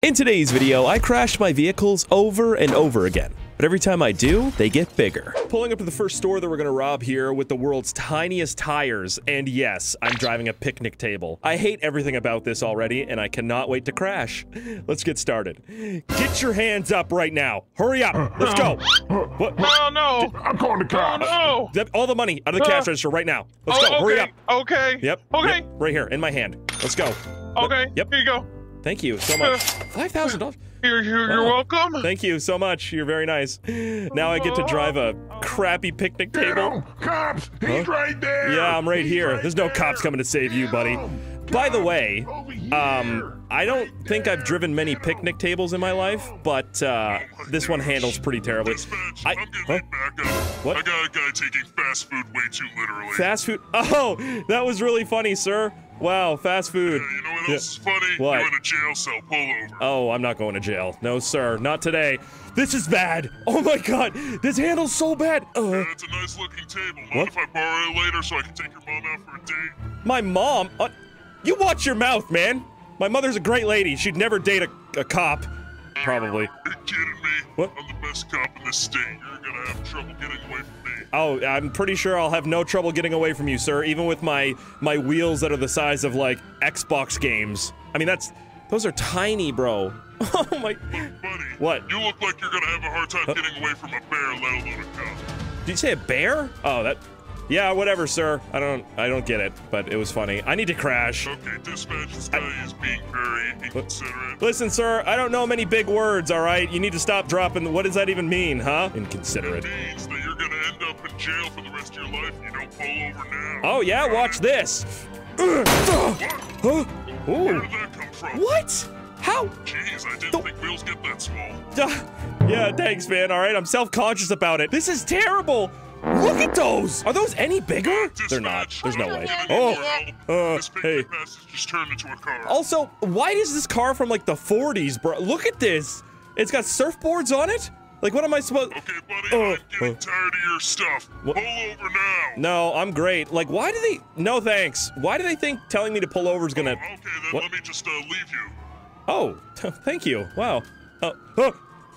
In today's video, I crash my vehicles over and over again, but every time I do, they get bigger. Pulling up to the first store that we're gonna rob here with the world's tiniest tires, and yes, I'm driving a picnic table. I hate everything about this already, and I cannot wait to crash. Let's get started. Get your hands up right now. Hurry up, let's go. What? No, no. I'm calling the cops. Oh, no. All the money out of the cash register right now. Let's go, hurry up. Okay. Yep, okay. Yep. Right here, in my hand. Let's go. Okay, yep. Here you go. Thank you so much. $5,000. You're welcome. Thank you so much. You're very nice. Now I get to drive a crappy picnic table. Cops! He's right there. Yeah, I'm right here. There's no cops coming to save you, buddy. By the way, I don't think I've driven many picnic tables in my life, but this one handles pretty terribly. I'm getting back up. What? I got a guy taking fast food way too literally. Fast food? Oh, that was really funny, sir. Wow, fast food. Yeah, you know what else is funny? What? You're in a jail cell. Pull over. Oh, I'm not going to jail. No, sir. Not today. This is bad. Oh, my God. This handle's so bad. Yeah, it's a nice-looking table. Mind if I borrow it later so I can take your mom out for a date? My mom? You watch your mouth, man. My mother's a great lady. She'd never date a cop. Probably. You're kidding me? What? I'm the best cop in the state. You're gonna have trouble getting away from me. Oh, I'm pretty sure I'll have no trouble getting away from you, sir, even with my wheels that are the size of, like, Xbox games. I mean, those are tiny, bro. Oh, my... Look, buddy. What? You look like you're gonna have a hard time getting away from a bear, let alone a cop. Did you say a bear? Oh, that... Yeah, whatever, sir. I don't get it, but it was funny. I need to crash. Okay, dispatch, this guy is being very inconsiderate. Listen, sir, I don't know many big words, all right? You need to stop dropping. What does that even mean, huh? Inconsiderate. It means that you're gonna end up in jail for the rest of your life if you don't pull over now. Oh, yeah, watch this. What? Huh? Where did that come from? What? How? Jeez, I didn't think wheels get that small. Yeah, thanks, man, all right? I'm self-conscious about it. This is terrible. Look at those! Are those any bigger? They're not. There's no way. Hey. Also, why is this car from like the 40s, bro? Look at this. It's got surfboards on it? Like, what am I supposed- Okay, buddy, I'm getting tired of your stuff. Pull over now. No, I'm great. Like, why do they- No, thanks. Why do they think telling me to pull over is gonna- Okay, then let me just, leave you. Oh, thank you. Wow.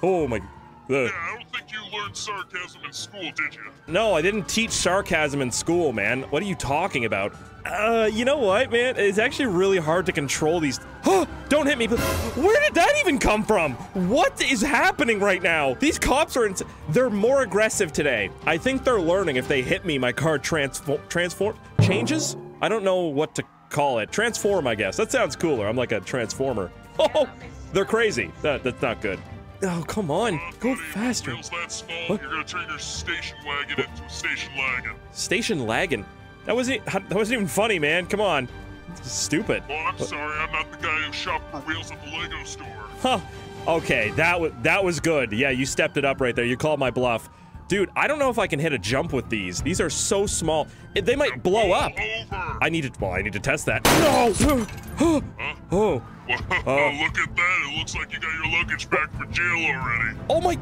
Oh my- Yeah, I don't think you learned sarcasm in school, did you? No, I didn't teach sarcasm in school, man. What are you talking about? You know what, man? It's actually really hard to control these... Don't hit me, but where did that even come from? What is happening right now? These cops are... They're more aggressive today. I think they're learning if they hit me, my car changes? I don't know what to call it. Transform, I guess. That sounds cooler. I'm like a transformer. Oh, they're crazy. That's not good. Oh, come on. Go faster. You're gonna turn your station wagon into a station laggin. Station laggin? That wasn't even funny, man. Come on. It's stupid. Well, I'm sorry. I'm not the guy who shopped for wheels at the Lego store. Huh. Okay, that was good. Yeah, you stepped it up right there. You called my bluff. Dude, I don't know if I can hit a jump with these. These are so small. They might blow up. I need to test that. No! Oh. Look at that. It looks like you got your luggage back for jail already. Oh my...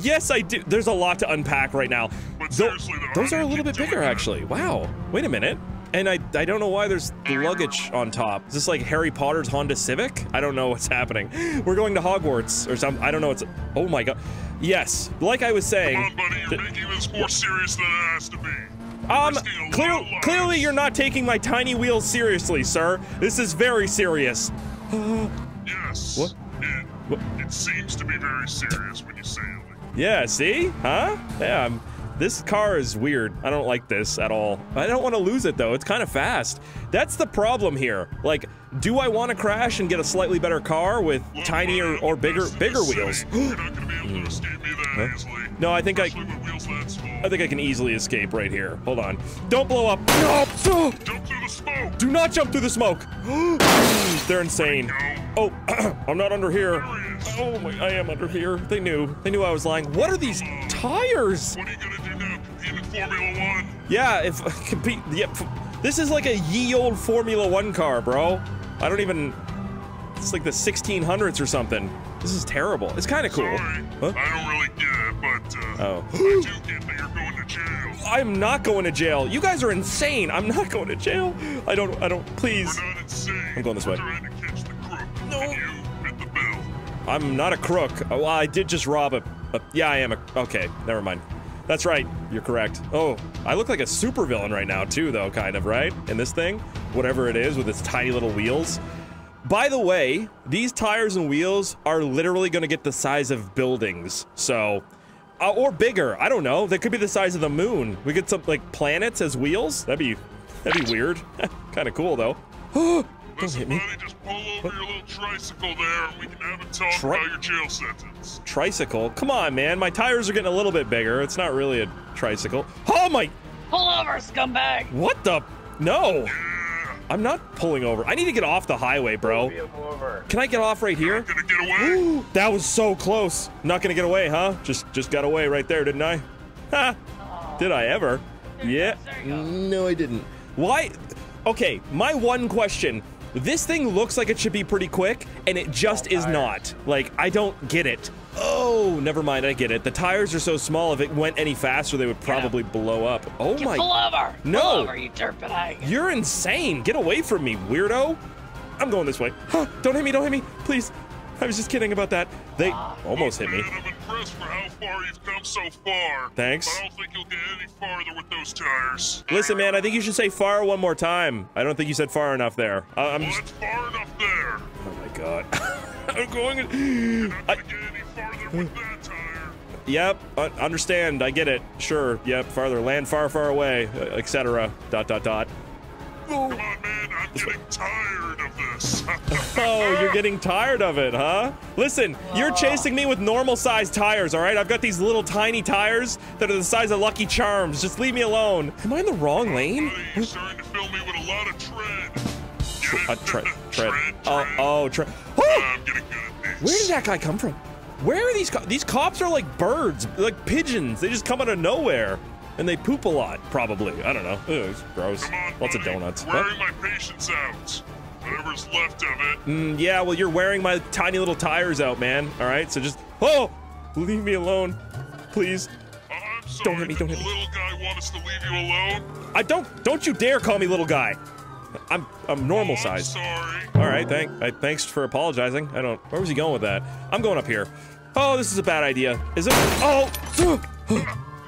Yes, I do. There's a lot to unpack right now. But seriously, though, those are a little bit bigger, actually. Wow. Wait a minute. And I don't know why there's luggage on top. Is this like Harry Potter's Honda Civic? I don't know what's happening. We're going to Hogwarts or something. I don't know what's... Oh my God. Yes. Like I was saying... Come on, buddy. You're making this more serious than it has to be. Clearly you're not taking my tiny wheels seriously, sir. This is very serious. Yes. What? It seems to be very serious when you say it. Yeah, see? Huh? Yeah, this car is weird. I don't like this at all. I don't want to lose it, though. It's kind of fast. That's the problem here. Like, do I want to crash and get a slightly better car with tinier or bigger wheels? You're not going to be able to escape me that easily. No, I think I can easily escape right here. Hold on. Don't blow up. No! Jump through the smoke! Do not jump through the smoke! They're insane. Oh, I'm not under here. Oh, my, I am under here. They knew I was lying. What are these tires? What are you going to do now? Compete in Formula 1? Yeah, this is like a ye old Formula 1 car, bro. I don't even... It's like the 1600s or something. This is terrible. It's kind of cool. Sorry, I don't really get it, but I do get that you're going to jail. I'm not going to jail. You guys are insane. I'm not going to jail. I don't. Please. We're not insane. I'm going this way. Trying to catch the crook. No. And you bit the bill. I'm not a crook. Oh, I did just rob a yeah, I am a- okay, never mind. That's right, you're correct. Oh, I look like a supervillain right now too, though, kind of, right? In this thing? Whatever it is, with its tiny little wheels. By the way, these tires and wheels are literally gonna get the size of buildings, so... or bigger, I don't know, they could be the size of the moon. We get some, like, planets as wheels? That'd be weird. Kinda cool, though. Don't hit me. Buddy, just pull over your little tricycle there, and we can have a talk about your jail sentence. Tricycle? Come on, man, my tires are getting a little bit bigger, it's not really a tricycle. Oh my- Pull over, scumbag! What the- no! I'm not pulling over. I need to get off the highway, bro. Can I get off right here? Not gonna get away. Ooh, that was so close. Not gonna get away, huh? Just got away right there, didn't I? Ha! Aww. Did I ever? Yeah. No, I didn't. Why? Okay, my one question. This thing looks like it should be pretty quick, and it just is not. Like, I don't get it. Oh, never mind, I get it. The tires are so small, if it went any faster, they would probably blow up. Oh my- Pull over! No! Pull over, you dirtbag! You're insane! Get away from me, weirdo! I'm going this way. Huh, don't hit me, please. I was just kidding about that. They almost hit me. I'm impressed for how far you've come so far. Thanks. I don't think you'll get any farther with those tires. Listen, man, I think you should say far one more time. I don't think you said far enough there. I'm just... It's far enough there. Oh my god. I'm going... You're not gonna get any farther with that tire. Yep, understand, I get it. Sure, yep, farther, land far, far away, etc. ... Come on, man, I'm getting tired of this. Oh, you're getting tired of it, huh? Listen, you're chasing me with normal-sized tires, all right? I've got these little tiny tires that are the size of Lucky Charms. Just leave me alone. Am I in the wrong lane? You're starting to fill me with a lot of tread. Tread. Oh, tread. I'm getting good at this. Where did that guy come from? Where are these cops? These cops are like birds, like pigeons. They just come out of nowhere. And they poop a lot, probably. I don't know. Ew, it's gross. Come on, lots of donuts. Wearing my patience out. Whatever's left of it. Yeah, well, you're wearing my tiny little tires out, man. All right, so just... Oh! Leave me alone. Please. I'm sorry, don't hit me, don't hit me. Little guy want us to leave you alone? I don't... Don't you dare call me little guy. I'm normal size. Sorry. All right, thanks for apologizing. I don't... Where was he going with that? I'm going up here. Oh, this is a bad idea. Is it... Oh! Huh?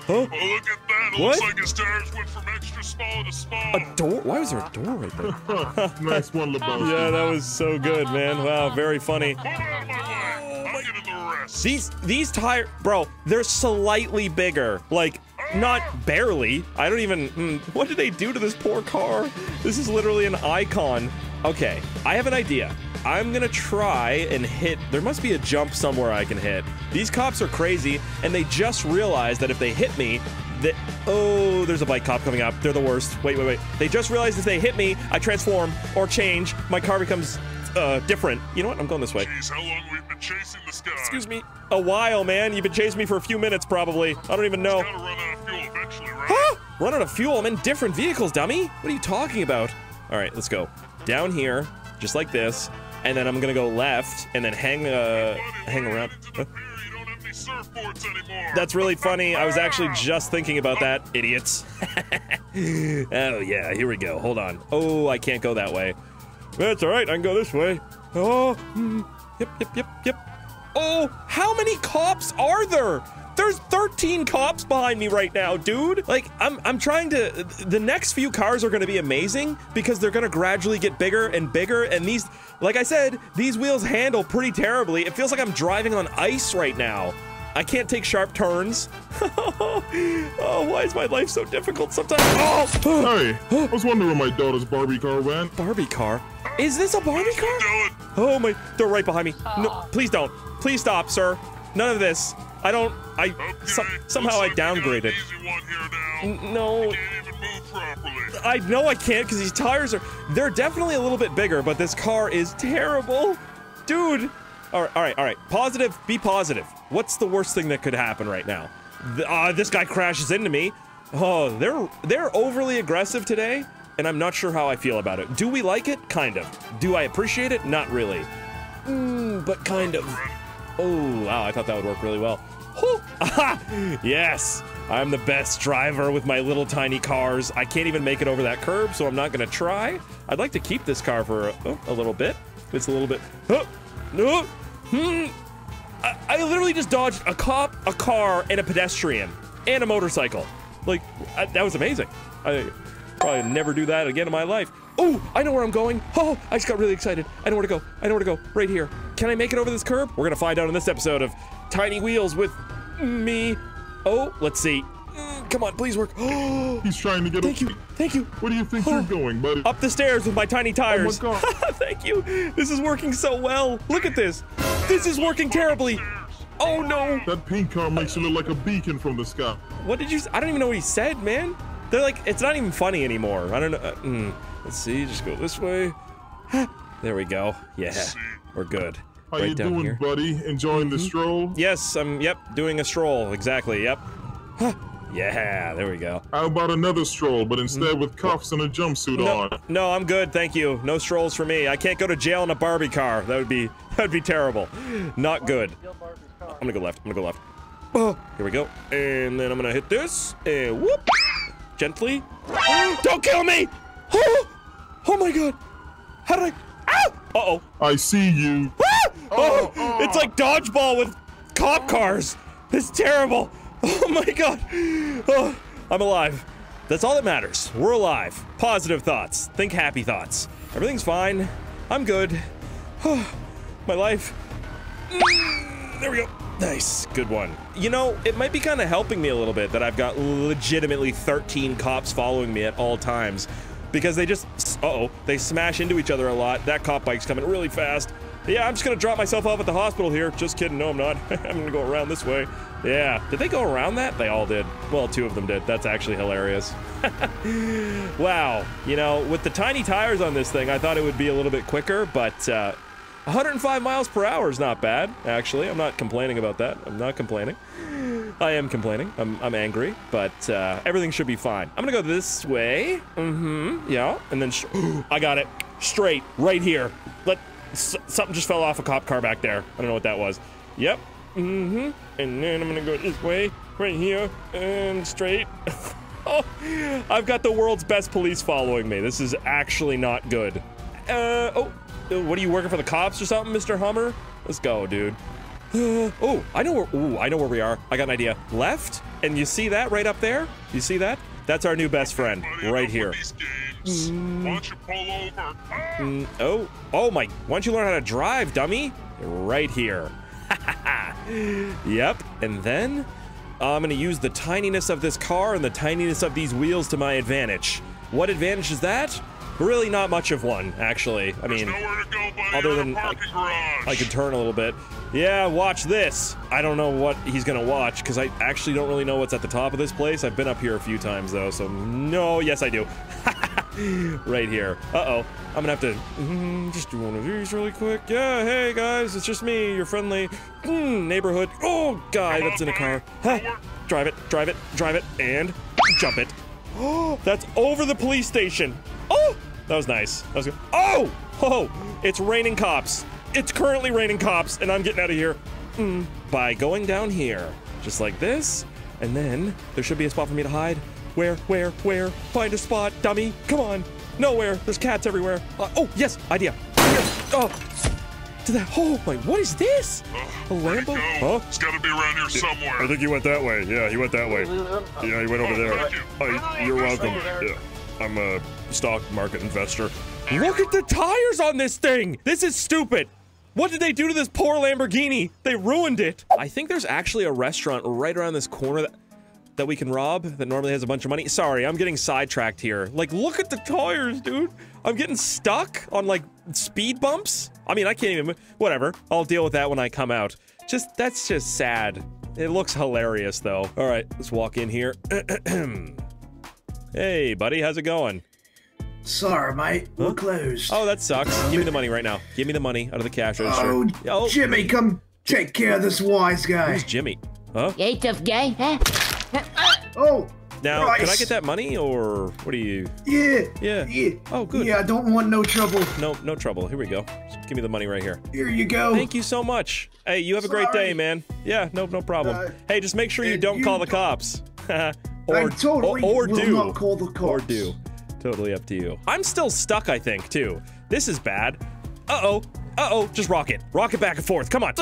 Oh, look at that. It looks like his tires went from extra small to small. A door? Why was there a door right there? Nice one, LeBeau. Yeah, that was so good, man. Wow, very funny. Hold out of my way. I'm getting the rest. These tires, bro, they're slightly bigger. Like, not barely. I don't even, what did they do to this poor car? This is literally an icon. Okay, I have an idea. I'm gonna try and hit. There must be a jump somewhere I can hit. These cops are crazy, and they just realized that if they hit me, that oh, there's a bike cop coming up. They're the worst. Wait, wait, wait. They just realized if they hit me, I transform or change. My car becomes different. You know what? I'm going this way. Jeez, how long we've been chasing this guy? Excuse me. A while, man. You've been chasing me for a few minutes, probably. I don't even know. He's gotta run out of fuel eventually, right? Huh? Run out of fuel? I'm in different vehicles, dummy. What are you talking about? All right, let's go down here, just like this. And then I'm gonna go left, and then hang around. That's really funny. I was actually just thinking about that, idiots. Oh yeah, here we go. Hold on. Oh, I can't go that way. That's all right. I can go this way. Oh, yep. Oh, how many cops are there? There's 13 cops behind me right now, dude. Like, I'm trying to. The next few cars are gonna be amazing because they're gonna gradually get bigger and bigger, and these. Like I said, these wheels handle pretty terribly. It feels like I'm driving on ice right now. I can't take sharp turns. Oh, why is my life so difficult sometimes? Oh! Hey, I was wondering where my daughter's Barbie car went. Barbie car? Is this a Barbie car? Oh my, they're right behind me. No, please don't. Please stop, sir. None of this. I don't, okay. Somehow I downgraded. No. I know I can't because these tires are, they're definitely a little bit bigger, but this car is terrible. Dude. All right. Positive, be positive. What's the worst thing that could happen right now? This guy crashes into me. Oh, they're overly aggressive today, and I'm not sure how I feel about it. Do we like it? Kind of. Do I appreciate it? Not really. But kind of. Oh, wow, I thought that would work really well. Aha! Yes! I'm the best driver with my little tiny cars. I can't even make it over that curb, so I'm not gonna try. I'd like to keep this car for a little bit. It's a little bit. I literally just dodged a cop, a car, and a pedestrian, and a motorcycle. Like, that was amazing. I probably never do that again in my life. Oh, I know where I'm going. Oh, I just got really excited. I know where to go. I know where to go. Right here. Can I make it over this curb? We're gonna find out in this episode of Tiny Wheels with me. Oh, let's see. Come on, please work. He's trying to get up. Thank you. Thank you. Where do you think you're going, buddy? Up the stairs with my tiny tires. Oh my God. Thank you. This is working so well. Look at this. This is working terribly. Oh no. That pink car makes you look like a beacon from the sky. What did you say? I don't even know what he said, man. They're like, it's not even funny anymore. I don't know. Let's see. Just go this way. There we go. Yeah, we're good. How you doing, here, buddy? Enjoying the stroll? Yes, I'm, doing a stroll. Exactly, yeah, there we go. How about another stroll, but instead with cuffs and a jumpsuit on? No, I'm good, thank you. No strolls for me. I can't go to jail in a Barbie car. That would be terrible. Not good. I'm gonna go left, Oh, here we go. And then I'm gonna hit this, and whoop! Gently. Don't kill me! Oh my God! How did I? Uh-oh. I see you. Oh, it's like dodgeball with cop cars. It's terrible. Oh my God. Oh, I'm alive. That's all that matters. We're alive. Positive thoughts. Think happy thoughts. Everything's fine. I'm good. Oh, my life. There we go. Nice. Good one. You know, it might be kind of helping me a little bit that I've got legitimately 13 cops following me at all times. Because they just, they smash into each other a lot. That cop bike's coming really fast. Yeah, I'm just gonna drop myself off at the hospital here. Just kidding, no I'm not. I'm gonna go around this way. Yeah, did they go around that? They all did. Well, two of them did. That's actually hilarious. Wow, you know, with the tiny tires on this thing, I thought it would be a little bit quicker, but 105 miles per hour is not bad, actually. I'm not complaining about that. I'm not complaining. I am complaining. I'm angry, but everything should be fine. I'm gonna go this way. Yeah, and then I got it straight right here. Something just fell off a cop car back there. I don't know what that was. Yep. And then I'm gonna go this way, right here, and straight. Oh, I've got the world's best police following me. This is actually not good. What are you working for the cops or something, Mr. Hummer? Let's go, dude. I know where we are. I got an idea. Left, and you see that right up there? You see that? That's our new best friend, right here. Why don't you pull over? Why don't you learn how to drive, dummy? Right here. Yep, and then I'm gonna use the tininess of this car and the tininess of these wheels to my advantage. What advantage is that? Really not much of one, actually. I mean, nowhere to go, buddy, other than I could turn a little bit. Yeah, watch this. I don't know what he's gonna watch because I actually don't really know what's at the top of this place. I've been up here a few times though, so no, yes I do. Right here. I'm gonna have to just do one of these really quick. Yeah, hey guys, it's just me, your friendly neighborhood. Oh, guy that's in a car. Drive it, drive it, drive it, and jump it. Oh, that's over the police station. Oh, that was nice. That was good. Oh, it's raining cops. It's currently raining cops, and I'm getting out of here by going down here, just like this, and then there should be a spot for me to hide. Where? Find a spot, dummy. Come on. Nowhere. There's cats everywhere. Yes, idea. Here. To that. Oh my, what is this? A Lambo? Huh? It's gotta be around here somewhere. I think he went that way. Yeah, he went that way. Yeah, he went over there. Thank you. You're welcome. Yeah. I'm a stock market investor. Look at the tires on this thing. This is stupid. What did they do to this poor Lamborghini? They ruined it. I think there's actually a restaurant right around this corner that we can rob that normally has a bunch of money. Sorry, I'm getting sidetracked here. Like, look at the tires, dude. I'm getting stuck on like speed bumps. I mean, I can't even, whatever. I'll deal with that when I come out. That's just sad. It looks hilarious though. All right, let's walk in here. Hey buddy, how's it going? Sorry, mate. Huh? We're closed. Oh, that sucks. Give me the money right now. Give me the money out of the cash register. Oh, Jimmy, come take care of this wise guy. Who's Jimmy? Huh? Yeah, tough guy, huh? Oh! Now, Christ. Can I get that money, or what do you... Yeah. Oh, good. Yeah, I don't want no trouble. No trouble. Here we go. Just give me the money right here. Here you go. Thank you so much. Hey, you have a great day, man. Yeah, no problem. Hey, just make sure you don't call the cops. Or not call the cops. Or do. Totally up to you. I'm still stuck, I think, too. This is bad. Just rock it. Rock it back and forth. Come on.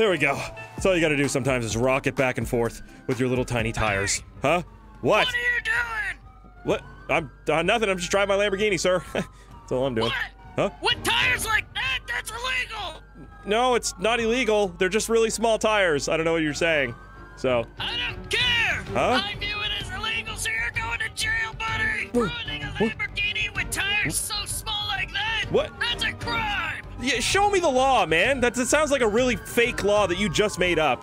There we go. That's all you gotta do sometimes is rock it back and forth with your little tiny tires. Huh? What? What are you doing? What? I'm nothing. I'm just driving my Lamborghini, sir. That's all I'm doing. What? Huh? What tires like that? That's illegal. No, it's not illegal. They're just really small tires. I don't know what you're saying. So. I don't care. Huh? I view it as illegal, so you're going to jail, buddy. Ruining a Lamborghini with tires so small like that. What? That's a crime. Yeah, show me the law, man. That sounds like a really fake law that you just made up.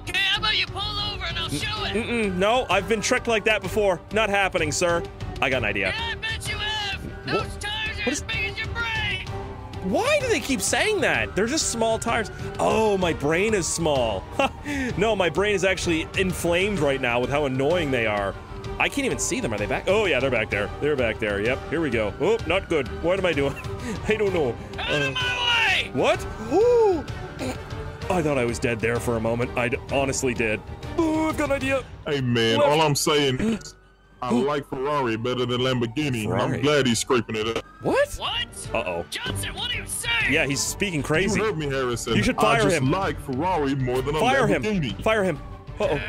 Okay, how about you pull over and I'll show it? No, I've been tricked like that before. Not happening, sir. I got an idea. Yeah, I bet you have. Those tires are as big as your brain. Why do they keep saying that? They're just small tires. Oh, my brain is small. No, my brain is actually inflamed right now with how annoying they are. I can't even see them. Are they back? Oh, yeah, they're back there. They're back there. Yep, here we go. Oh, not good. What am I doing? I don't know. Out of my way! What? Ooh! I thought I was dead there for a moment. I honestly did. Ooh, I've got an idea. Hey, man, all I'm saying is I like Ferrari better than Lamborghini. Ferrari. I'm glad he's scraping it up. What? What? Uh-oh. Johnson, what are you saying? Yeah, he's speaking crazy. You heard me, Harrison. You should fire him. I just like Ferrari more than a Lamborghini. Fire him. Fire him. Uh-oh.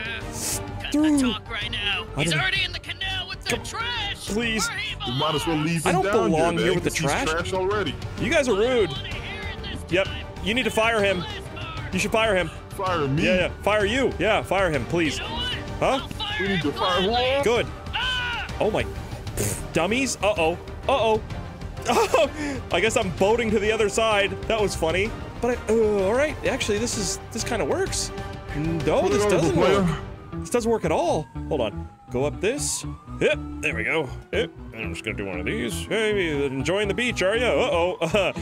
Talk right now. He's already in the canal with the trash. Please. You might as well leave him down here. I don't belong here with the trash. Trash already. You guys are rude. Yep. You need to fire him. You should fire him. Fire me? Yeah, yeah. Fire you. Yeah, fire him, please. You know what? Huh? We need to fire him. Good. Oh my. Pfft, dummies. Uh-oh. Uh-oh. Oh. I guess I'm boating to the other side. That was funny. But I, all right. Actually, this kind of works. No, this doesn't work. This doesn't work at all. Hold on. Go up this. Yep. There we go. Yep. I'm just gonna do one of these. Hey, enjoying the beach, are you? Uh-oh. Oh,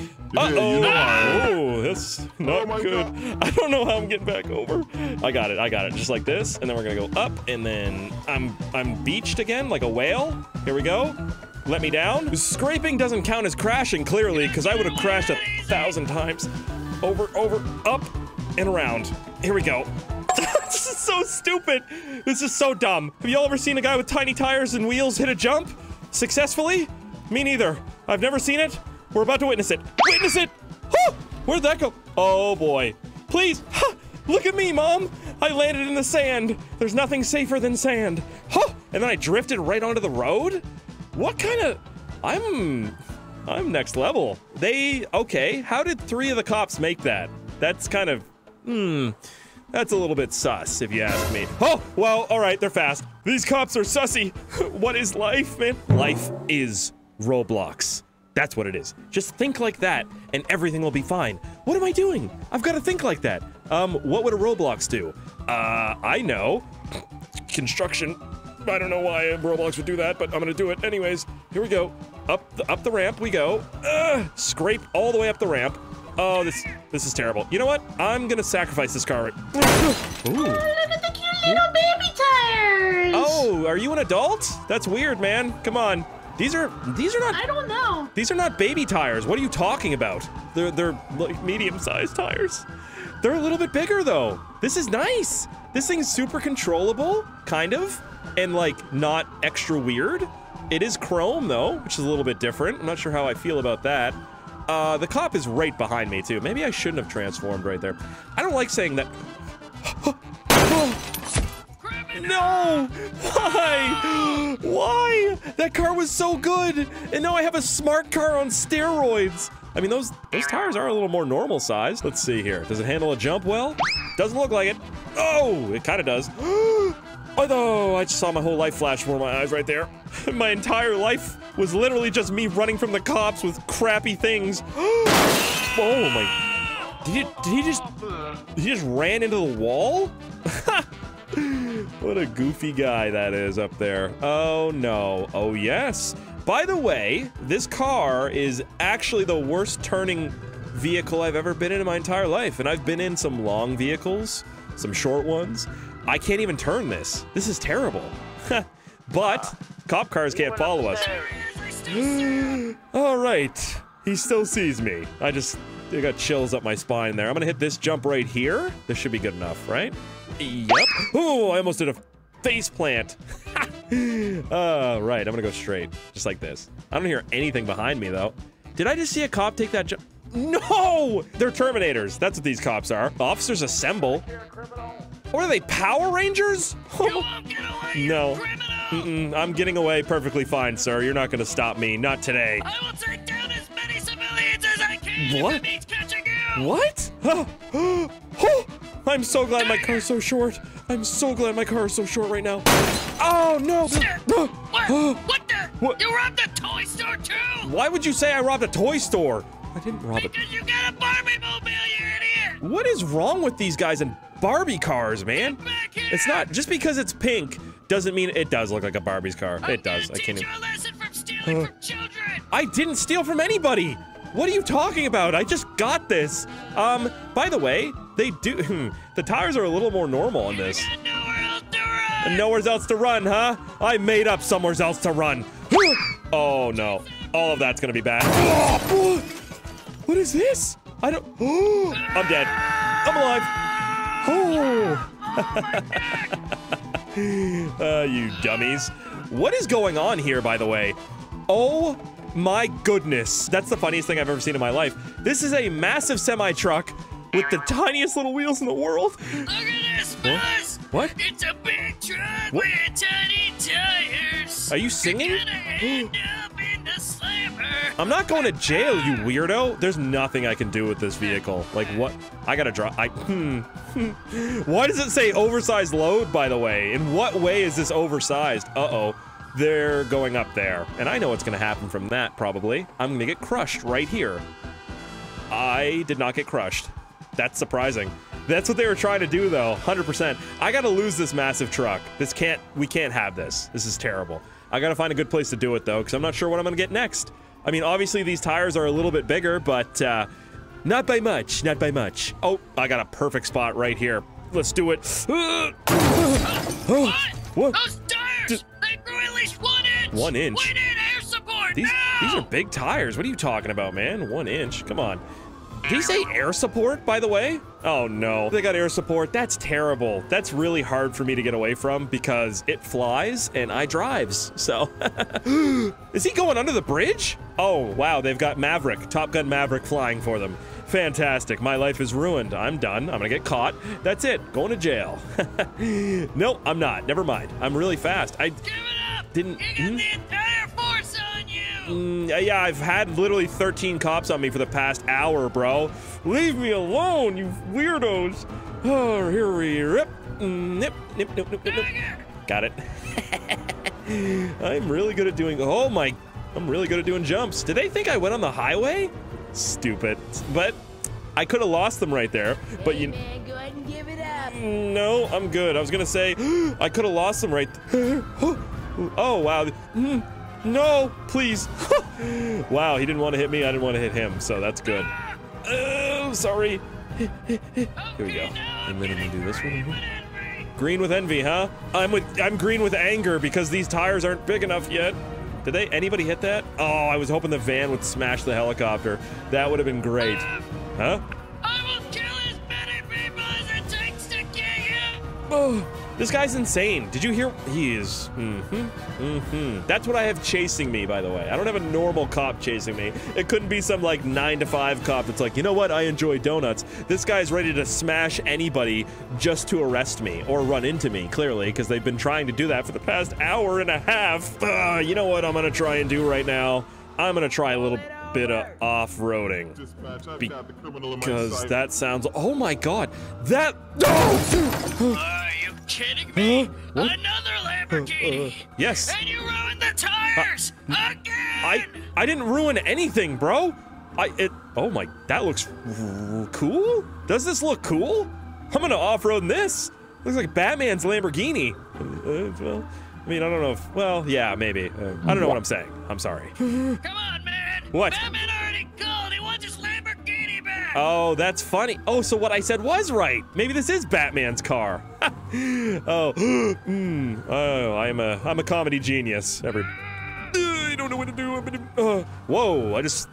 that's not good. God. I don't know how I'm getting back over. I got it. I got it. Just like this, and then we're gonna go up, and then I'm beached again, like a whale. Here we go. Let me down. Scraping doesn't count as crashing, clearly, because I would have crashed 1,000 times. Over, over, up, and around. Here we go. This is so stupid. This is so dumb. Have y'all ever seen a guy with tiny tires and wheels hit a jump successfully? Me neither. I've never seen it. We're about to witness it. Witness it! Huh! Where'd that go? Oh boy. Please! Huh! Look at me, Mom! I landed in the sand. There's nothing safer than sand. Huh! And then I drifted right onto the road? What kind of... I'm next level. Okay, how did 3 of the cops make that? That's kind of... That's a little bit sus, if you ask me. Oh, well, all right, they're fast. These cops are sussy. What is life, man? Life is Roblox. That's what it is. Just think like that, and everything will be fine. What am I doing? I've got to think like that. What would a Roblox do? I know. Construction. I don't know why Roblox would do that, but I'm gonna do it anyways. Here we go. Up the ramp we go. Scrape all the way up the ramp. Oh, this is terrible. You know what? I'm gonna sacrifice this car. Ooh. Oh, look at the cute little baby tires. Oh, are you an adult? That's weird, man. Come on. These are not. I don't know. These are not baby tires. What are you talking about? They're like medium-sized tires. They're a little bit bigger though. This is nice. This thing's super controllable, kind of, and like not extra weird. It is chrome though, which is a little bit different. I'm not sure how I feel about that. The cop is right behind me, too. Maybe I shouldn't have transformed right there. I don't like saying that. No! Why? Why? That car was so good! And now I have a smart car on steroids! I mean, those tires are a little more normal size. Let's see here. Does it handle a jump well? Doesn't look like it. Oh! It kind of does. Although, I just saw my whole life flash before my eyes right there. My entire life was literally just me running from the cops with crappy things. Oh my... He just ran into the wall? What a goofy guy that is up there. Oh no. Oh yes. By the way, this car is actually the worst turning vehicle I've ever been in my entire life. And I've been in some long vehicles, some short ones. I can't even turn this. This is terrible. But cop cars can't follow us. All right. He still sees me. I got chills up my spine there. I'm going to hit this jump right here. This should be good enough, right? Yep. Oh, I almost did a face plant. Right. I'm going to go straight. Just like this. I don't hear anything behind me, though. Did I just see a cop take that jump? No! They're Terminators. That's what these cops are. Officers assemble. Or are they Power Rangers? Get away, no. I'm getting away perfectly fine, sir. You're not gonna stop me. Not today. I will take down as many civilians as I can. What? If it means catching you. What? Oh, I'm so glad my car's so short. I'm so glad my car is so short right now. Oh, no. Sir, what the? What? You robbed a toy store, too? Why would you say I robbed a toy store? I didn't rob it. Because you got a Barbie mobile, you idiot. What is wrong with these guys and Barbie cars, man? Get back here. It's not. Just because it's pink doesn't mean it does look like a Barbie's car. It does. I can't even. I'm gonna teach you a lesson from stealing from children. I didn't steal from anybody. What are you talking about? I just got this. By the way, they do. The tires are a little more normal on this. You got nowhere else to run. And nowhere else to run, huh? I made up somewhere else to run. Oh no! All of that's gonna be bad. Oh, what is this? I don't. Oh, I'm dead. I'm alive. Oh! You dummies! What is going on here, by the way? Oh. My goodness, that's the funniest thing I've ever seen in my life. This is a massive semi-truck with the tiniest little wheels in the world. Look at this, Buzz! What? It's a big truck with tiny tires. Are you singing? You're gonna end up in the slammer. I'm not going to jail, you weirdo. There's nothing I can do with this vehicle. Like, what? I gotta draw. Why does it say oversized load, by the way? In what way is this oversized? Uh-oh. They're going up there, and I know what's gonna happen from that, probably. I'm gonna get crushed right here. I did not get crushed. That's surprising. That's what they were trying to do, though, 100%. I gotta lose this massive truck. This can't, we can't have this. This is terrible. I gotta find a good place to do it, though, because I'm not sure what I'm gonna get next. I mean, obviously, these tires are a little bit bigger, but not by much, not by much. Oh, I got a perfect spot right here. Let's do it. What? Those tires! They grew at least 1 inch! 1 inch? We need air support! These are big tires. What are you talking about, man? 1 inch? Come on. Did he say air support, by the way? Oh, no. They got air support. That's terrible. That's really hard for me to get away from because it flies and I drives. So, is he going under the bridge? Oh, wow. They've got Maverick, Top Gun Maverick flying for them. Fantastic. My life is ruined. I'm done. I'm gonna get caught. That's it. Going to jail. No, I'm not. Never mind. I'm really fast. I give it up. Didn't. You got the entire force on you. Yeah, I've had literally 13 cops on me for the past hour, bro. Leave me alone, you weirdos. Oh, here we rip. Nip, nip, nip, nip, nip, nip. Got it. I'm really good at doing. Oh my! I'm really good at doing jumps. Did they think I went on the highway? Stupid, but I could have lost them right there, but you man, go ahead and give it up. No, I'm good. I was gonna say I could have lost them right oh wow, no please. Wow, he didn't want to hit me, I didn't want to hit him, so that's good. Oh, sorry. Here we go. And then I'm gonna do this one. Green with envy, huh? I'm green with anger because these tires aren't big enough yet. Did they? Anybody hit that? Oh, I was hoping the van would smash the helicopter. That would have been great. Huh? I will kill as many people as it takes to get you. Oh, this guy's insane. Did you hear? He is. That's what I have chasing me, by the way. I don't have a normal cop chasing me. It couldn't be some like 9-to-5 cop that's like, you know what? I enjoy donuts. This guy's ready to smash anybody just to arrest me or run into me, clearly, because they've been trying to do that for the past hour and a half. You know what I'm gonna try and do right now? I'm gonna try a little bit of off-roading because that sounds. Oh my God! That. Are you kidding me? Another Lamborghini. Yes. And you ruined the tires again. I didn't ruin anything, bro. Oh my, that looks cool. Does this look cool? I'm gonna off-road this. Looks like Batman's Lamborghini. Well, I mean, I don't know if. Well, yeah, maybe. I don't know what I'm saying. I'm sorry. Come on, man. What? Batman already called. He wants his Lamborghini back. Oh, that's funny. Oh, so what I said was right. Maybe this is Batman's car. Oh, I'm a comedy genius. I don't know what to do. Whoa! I was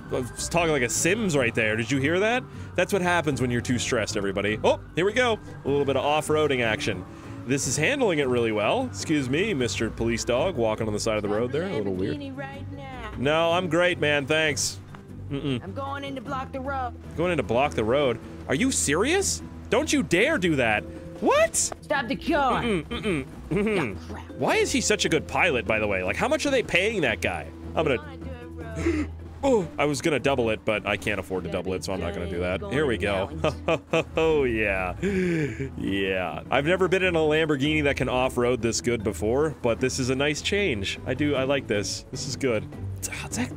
talking like a Sims right there. Did you hear that? That's what happens when you're too stressed, everybody. Oh, here we go. A little bit of off-roading action. This is handling it really well. Excuse me, Mr. Police Dog, walking on the side of the road there. A little weird. No, I'm great, man. Thanks. Mm-mm. I'm going in to block the road. Going in to block the road? Are you serious? Don't you dare do that. What? Stop the car. Why is he such a good pilot, by the way? Like, how much are they paying that guy? I'm gonna... Oh, I was gonna double it, but I can't afford to double it, so I'm not gonna do that. Here we go. Oh, yeah. Yeah. I've never been in a Lamborghini that can off-road this good before, but this is a nice change. I like this. This is good.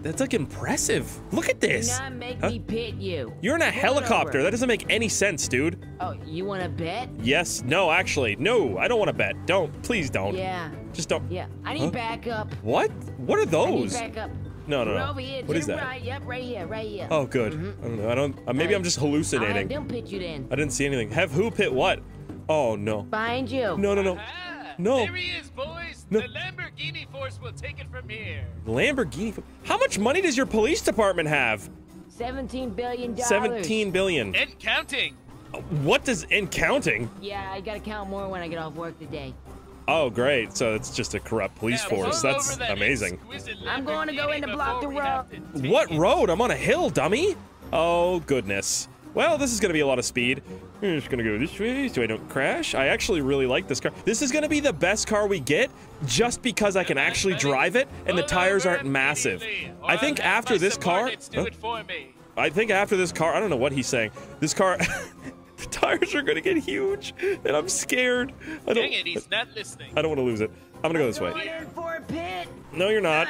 That's like impressive. Look at this. Do not make me pit you. You're in a helicopter. That doesn't make any sense, dude. Oh, you want to bet? Yes. No, actually. No, I don't want to bet. Don't. Please don't. Yeah. Just don't. Yeah. I need backup. What? What are those? I need backup. No, no, no. Here, what is that? Right, yep, right here, right here. Oh, good. Mm-hmm. I don't know. I don't. Maybe I'm just hallucinating. I'll have them pit you then. I didn't see anything. Have who pit what? Oh, no. Behind you. No, no, no. No. There he is, boys. No. The Lamborghini force will take it from here. Lamborghini? How much money does your police department have? $17 billion. 17 billion. And counting. What does and counting? Yeah, I gotta count more when I get off work today. Oh, great. So it's just a corrupt police force. That's amazing. I'm going to go in to block the road. What road? I'm on a hill, dummy. Oh, goodness. Well, this is gonna be a lot of speed. I'm just gonna go this way so I don't crash. I actually really like this car. This is gonna be the best car we get just because I can actually drive it and the tires aren't massive. I think after this car... I think after this car... I don't know what he's saying. This car... the tires are gonna get huge and I'm scared. Dang it, he's not listening. I don't want to lose it. I'm gonna go this way. No, you're not.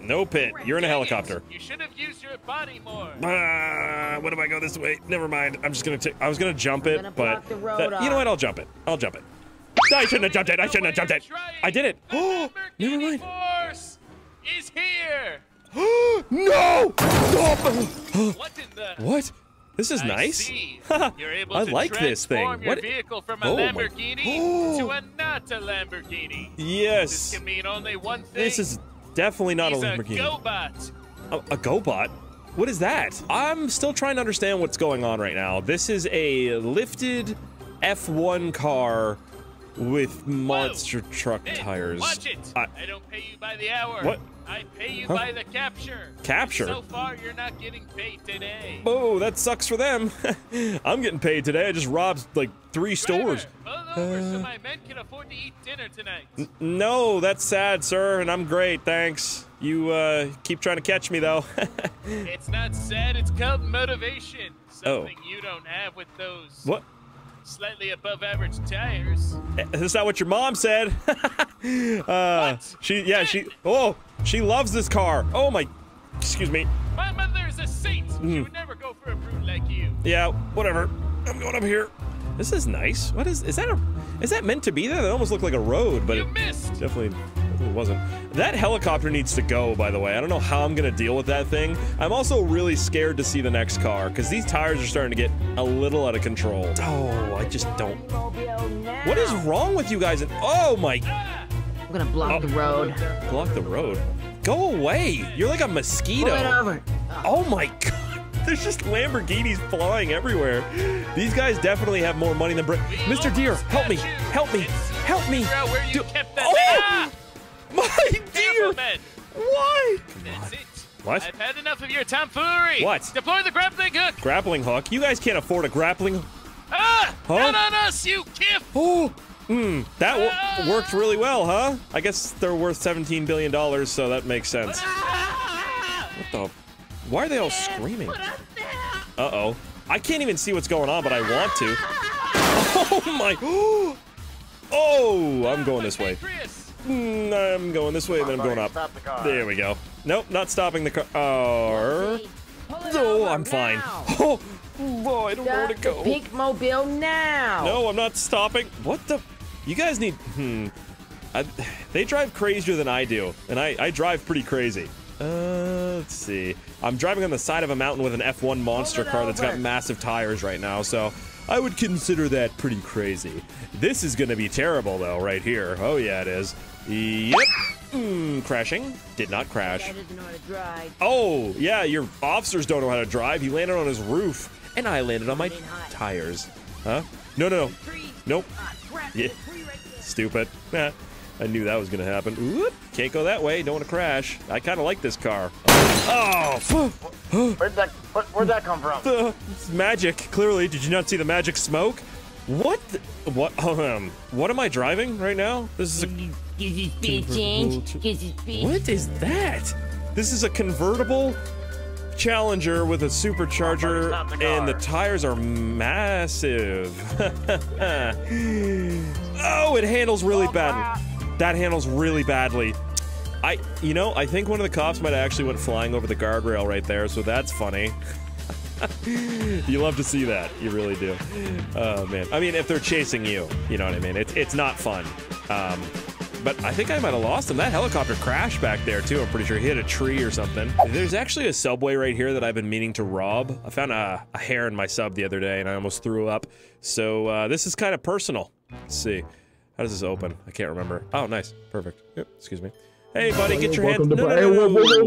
No pit. You're in a helicopter. You should have used your body more. What if I go this way? Never mind. I'm just gonna take. I was gonna jump it, but you know what? I'll jump it. I'll jump it. I shouldn't have jumped it. I shouldn't have jumped it. I did it. Oh, never mind. Force is here. No. What in the? What? This is nice. You're able I to like this thing. What? Vehicle from a Lamborghini to a not a Lamborghini. Yes. This can mean only one thing. This is definitely not a Lamborghini. GoBot. A GoBot? What is that? I'm still trying to understand what's going on right now. This is a lifted F1 car with monster truck tires. Watch it. I don't pay you by the hour. What? I pay you by the capture. Capture? So far, you're not getting paid today. Oh, that sucks for them. I'm getting paid today. I just robbed, like, 3 stores. Pull over so my men can afford to eat dinner tonight. No, that's sad, sir, and I'm great, thanks. You, keep trying to catch me, though. It's not sad. It's called motivation. Something you don't have with those. What? Slightly above average tires. That's not what your mom said. What? She she loves this car. Oh my, excuse me. My mother's a saint. She would never go for a brute like you. Yeah, whatever. I'm going up here. This is nice. What is that meant to be there? That almost looked like a road, but you missed. It definitely wasn't. That helicopter needs to go, by the way. I don't know how I'm gonna deal with that thing. I'm also really scared to see the next car because these tires are starting to get a little out of control. Oh, I just don't. What is wrong with you guys? Oh my. I'm gonna block the road. Block the road? Go away. You're like a mosquito. Oh my god. There's just Lamborghinis flying everywhere. These guys definitely have more money than Mr. Deer, help me. Help me. Help me. Oh! My dear! Why? That's it. What? I've had enough of your tomfoolery. What? Deploy the grappling hook. Grappling hook? You guys can't afford a grappling hook. Ah! Huh? Not on us, you kiff! Oh! That worked really well, huh? I guess they're worth $17 billion, so that makes sense. Ah! What the? Why are they all screaming? Uh-oh. I can't even see what's going on, but I want to. Oh, my. Oh, I'm going this way. I'm going this way, and then I'm going up. There we go. Nope, not stopping the car. Oh, I'm fine. Oh, I don't know where to go. Pink mobile now. No, I'm not stopping. What the? You guys need... they drive crazier than I do, and I drive pretty crazy. Let's see. I'm driving on the side of a mountain with an F1 monster car that's got massive tires right now, so I would consider that pretty crazy. This is gonna be terrible, though, right here. Oh, yeah, it is. Yep. Crashing. Did not crash. Oh, yeah, your officers don't know how to drive. He landed on his roof, and I landed on my tires. Huh? No, no, no. Nope. Yeah. Stupid. Nah. I knew that was gonna happen. Oop, can't go that way. Don't want to crash. I kind of like this car. Oh, Where'd that come from? It's magic, clearly. Did you not see the magic smoke? What am I driving right now? This is a... What is that? This is a convertible Challenger with a supercharger, and the tires are massive. Oh, it handles really badly. That handles really badly. I think one of the cops might have actually went flying over the guardrail right there, so that's funny. You love to see that, you really do. Oh man, I mean, if they're chasing you, you know what I mean? It's not fun. But I think I might have lost him. That helicopter crashed back there too, I'm pretty sure. He hit a tree or something. There's actually a Subway right here that I've been meaning to rob. I found a hair in my sub the other day and I almost threw up. So this is kind of personal. Let's see. How does this open? I can't remember. Oh, nice, perfect. Yep, excuse me. Hey buddy, get your hands, no,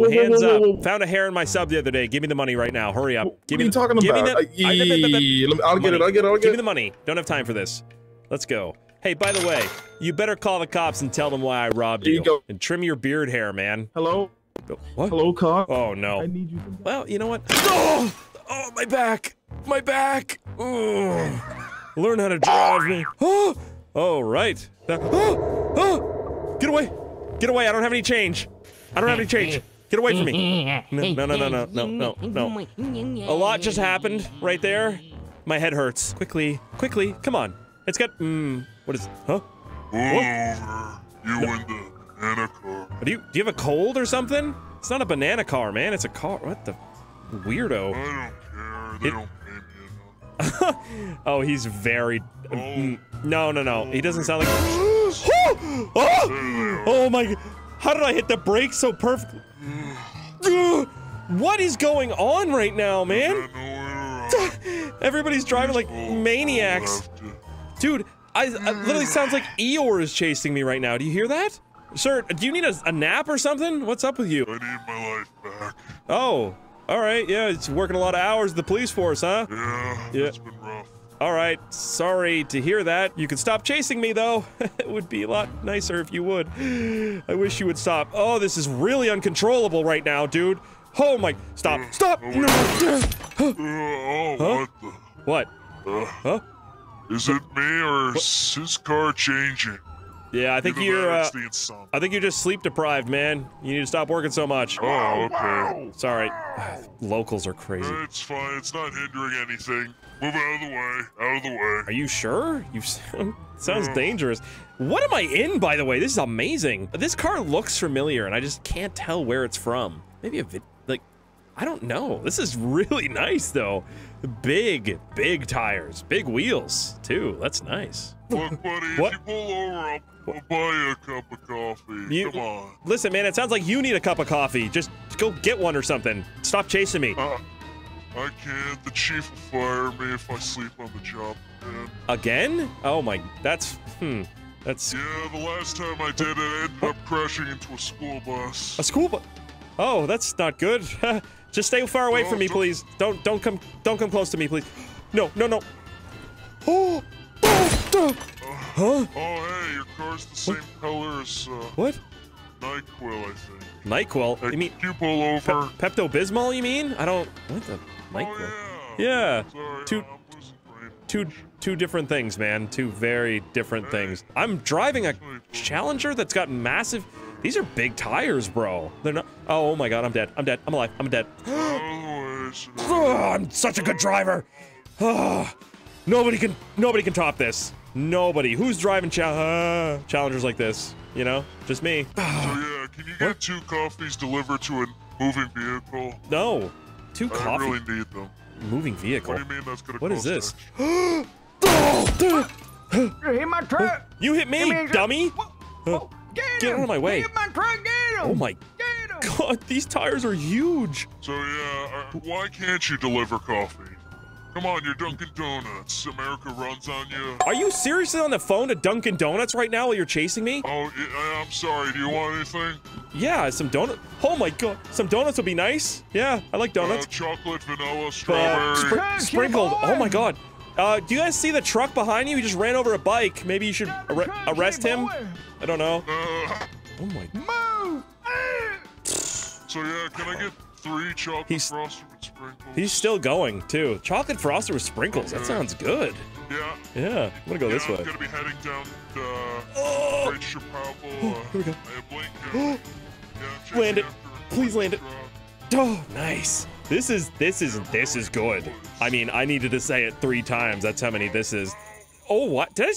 hands up. Found a hair in my sub the other day. Give me the money right now, hurry up. Give me the money. What are you talking about? I'll get it. Give me the money, don't have time for this. Let's go. Hey, by the way, you better call the cops and tell them why I robbed you. And trim your beard hair, man. Hello? What? Hello, cop? Oh, no. I need you. Well, you know what? Oh! Oh, my back! My back! Ugh. Learn how to drive me. Oh! Oh, right. That, oh! Oh! Get away! Get away, I don't have any change. I don't have any change. Get away from me. No. A lot just happened right there. My head hurts. Quickly, quickly, come on. It's got, what is it? Huh? Whoa. You no. In the banana car. Do you have a cold or something? It's not a banana car, man. It's a car. What the weirdo? I don't care. They don't pay me enough. Oh, he's very. Oh. No. He doesn't sound like. Oh! Oh my! How did I hit the brakes so perfectly? What is going on right now, man? Everybody's driving like maniacs, dude. I literally sounds like Eeyore is chasing me right now. Do you hear that? Sir, do you need a nap or something? What's up with you? I need my life back. Oh, all right. Yeah, it's working a lot of hours, the police force, huh? Yeah, it's been rough. All right, sorry to hear that. You can stop chasing me, though. It would be a lot nicer if you would. I wish you would stop. Oh, this is really uncontrollable right now, dude. Oh my, stop, stop. No. Huh? What? Huh? Is it me or is his car changing? Yeah, I think you're. I think you're just sleep deprived, man. You need to stop working so much. Oh, okay. Sorry. Locals are crazy. It's fine. It's not hindering anything. Move out of the way. Out of the way. Are you sure? You sounds dangerous. What am I in, by the way? This is amazing. This car looks familiar, and I just can't tell where it's from. Maybe a bit like. I don't know. This is really nice, though. Big, big tires, big wheels, too. That's nice. Look, buddy, if you pull over, I'll buy you a cup of coffee. Come on. Listen, man, it sounds like you need a cup of coffee. Just go get one or something. Stop chasing me. I can't. The chief will fire me if I sleep on the job again. Again? Oh, my. That's. That's. Yeah, the last time I did it, I ended up crashing into a school bus. A school bus? Oh, that's not good. Just stay far away from me, please. Don't come close to me, please. No. Oh. Huh? Oh, hey, your car's the same color as what? NyQuil, I think. NyQuil? Hey, you mean you pull over? Pepto-Bismol, you mean? I don't. What the? NyQuil. Oh, yeah. Sorry, two different things, man. Two very different things. I'm driving a Challenger that's got massive. These are big tires, bro. They're not. Oh my God, I'm dead. I'm dead. I'm alive. I'm dead. I'm such a good driver. Nobody can top this. Nobody. Who's driving Challengers like this? You know, just me. So yeah, can you get two coffees delivered to a moving vehicle? No, two coffees. I really need them. Moving vehicle. What do you mean that's gonna cost? What is this? You hit my truck. You hit me, dummy. Oh. Get out of my way. Oh my God, these tires are huge. So yeah, why can't you deliver coffee? Come on, you're Dunkin' Donuts. America runs on you. Are you seriously on the phone to Dunkin' Donuts right now while you're chasing me? Oh, yeah, I'm sorry. Do you want anything? Yeah, some donuts. Oh my God, some donuts would be nice. Yeah, I like donuts. Chocolate, vanilla, strawberry. Sprinkled. Oh my God. Do you guys see the truck behind you? He just ran over a bike. Maybe you should arrest him. I don't know. Oh my. Move. So yeah, can I get 3 chocolate frosted with sprinkles. He's still going, too. Chocolate frosted with sprinkles. That sounds good. Yeah. Yeah. I'm gonna go this way. I'm gonna be heading down the Great Chicago. Here we go. Yeah, land it. Please land it. Oh, nice. This is good. I mean, I needed to say it 3 times. That's how many this is. Oh, what? Did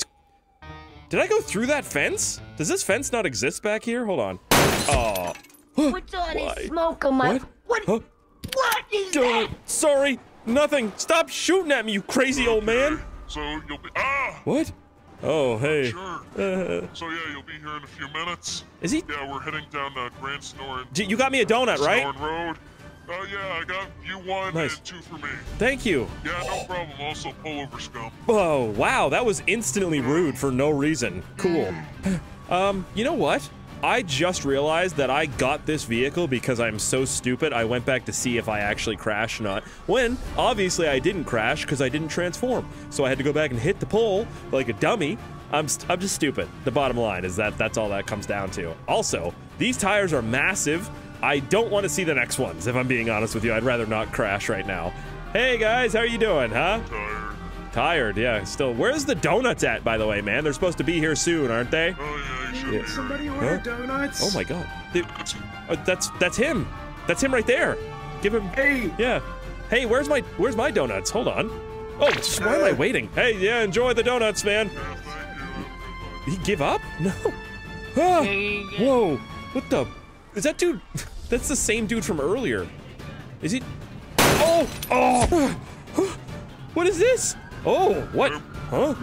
I go through that fence? Does this fence not exist back here? Hold on. Oh. What's all this smoke on my... What? Huh? What is that? Sorry, nothing. Stop shooting at me, you crazy old man. So you'll be... Ah! What? Oh, hey. Sure. So yeah, you'll be here in a few minutes. Is he? Yeah, we're heading down Grand Snorin. You got me a donut, right? Snorin Road. Oh yeah, I got you 1 and 2 for me. Thank you. Yeah, no problem. Also, pull over scum. Oh, wow, that was instantly rude for no reason. Cool. You know what? I just realized that I got this vehicle because I'm so stupid. I went back to see if I actually crashed or not. When, obviously, I didn't crash because I didn't transform. So I had to go back and hit the pole like a dummy. I'm just stupid. The bottom line is that that's all that comes down to. Also, these tires are massive. I don't want to see the next ones, if I'm being honest with you. I'd rather not crash right now. Hey, guys, how are you doing, huh? Tired. Tired, yeah, still. Where's the donuts at, by the way, man? They're supposed to be here soon, aren't they? Oh, yeah, you should be. Somebody order donuts? Oh, my God. Dude, that's him. That's him right there. Give him... Hey! Yeah. Hey, where's my donuts? Hold on. Oh, why am I waiting? Hey, yeah, enjoy the donuts, man. Yeah, thank you. He give up? No. Ah, whoa. What the... Is that dude... That's the same dude from earlier. Is he... Oh! Oh! What is this? Oh, what? Huh?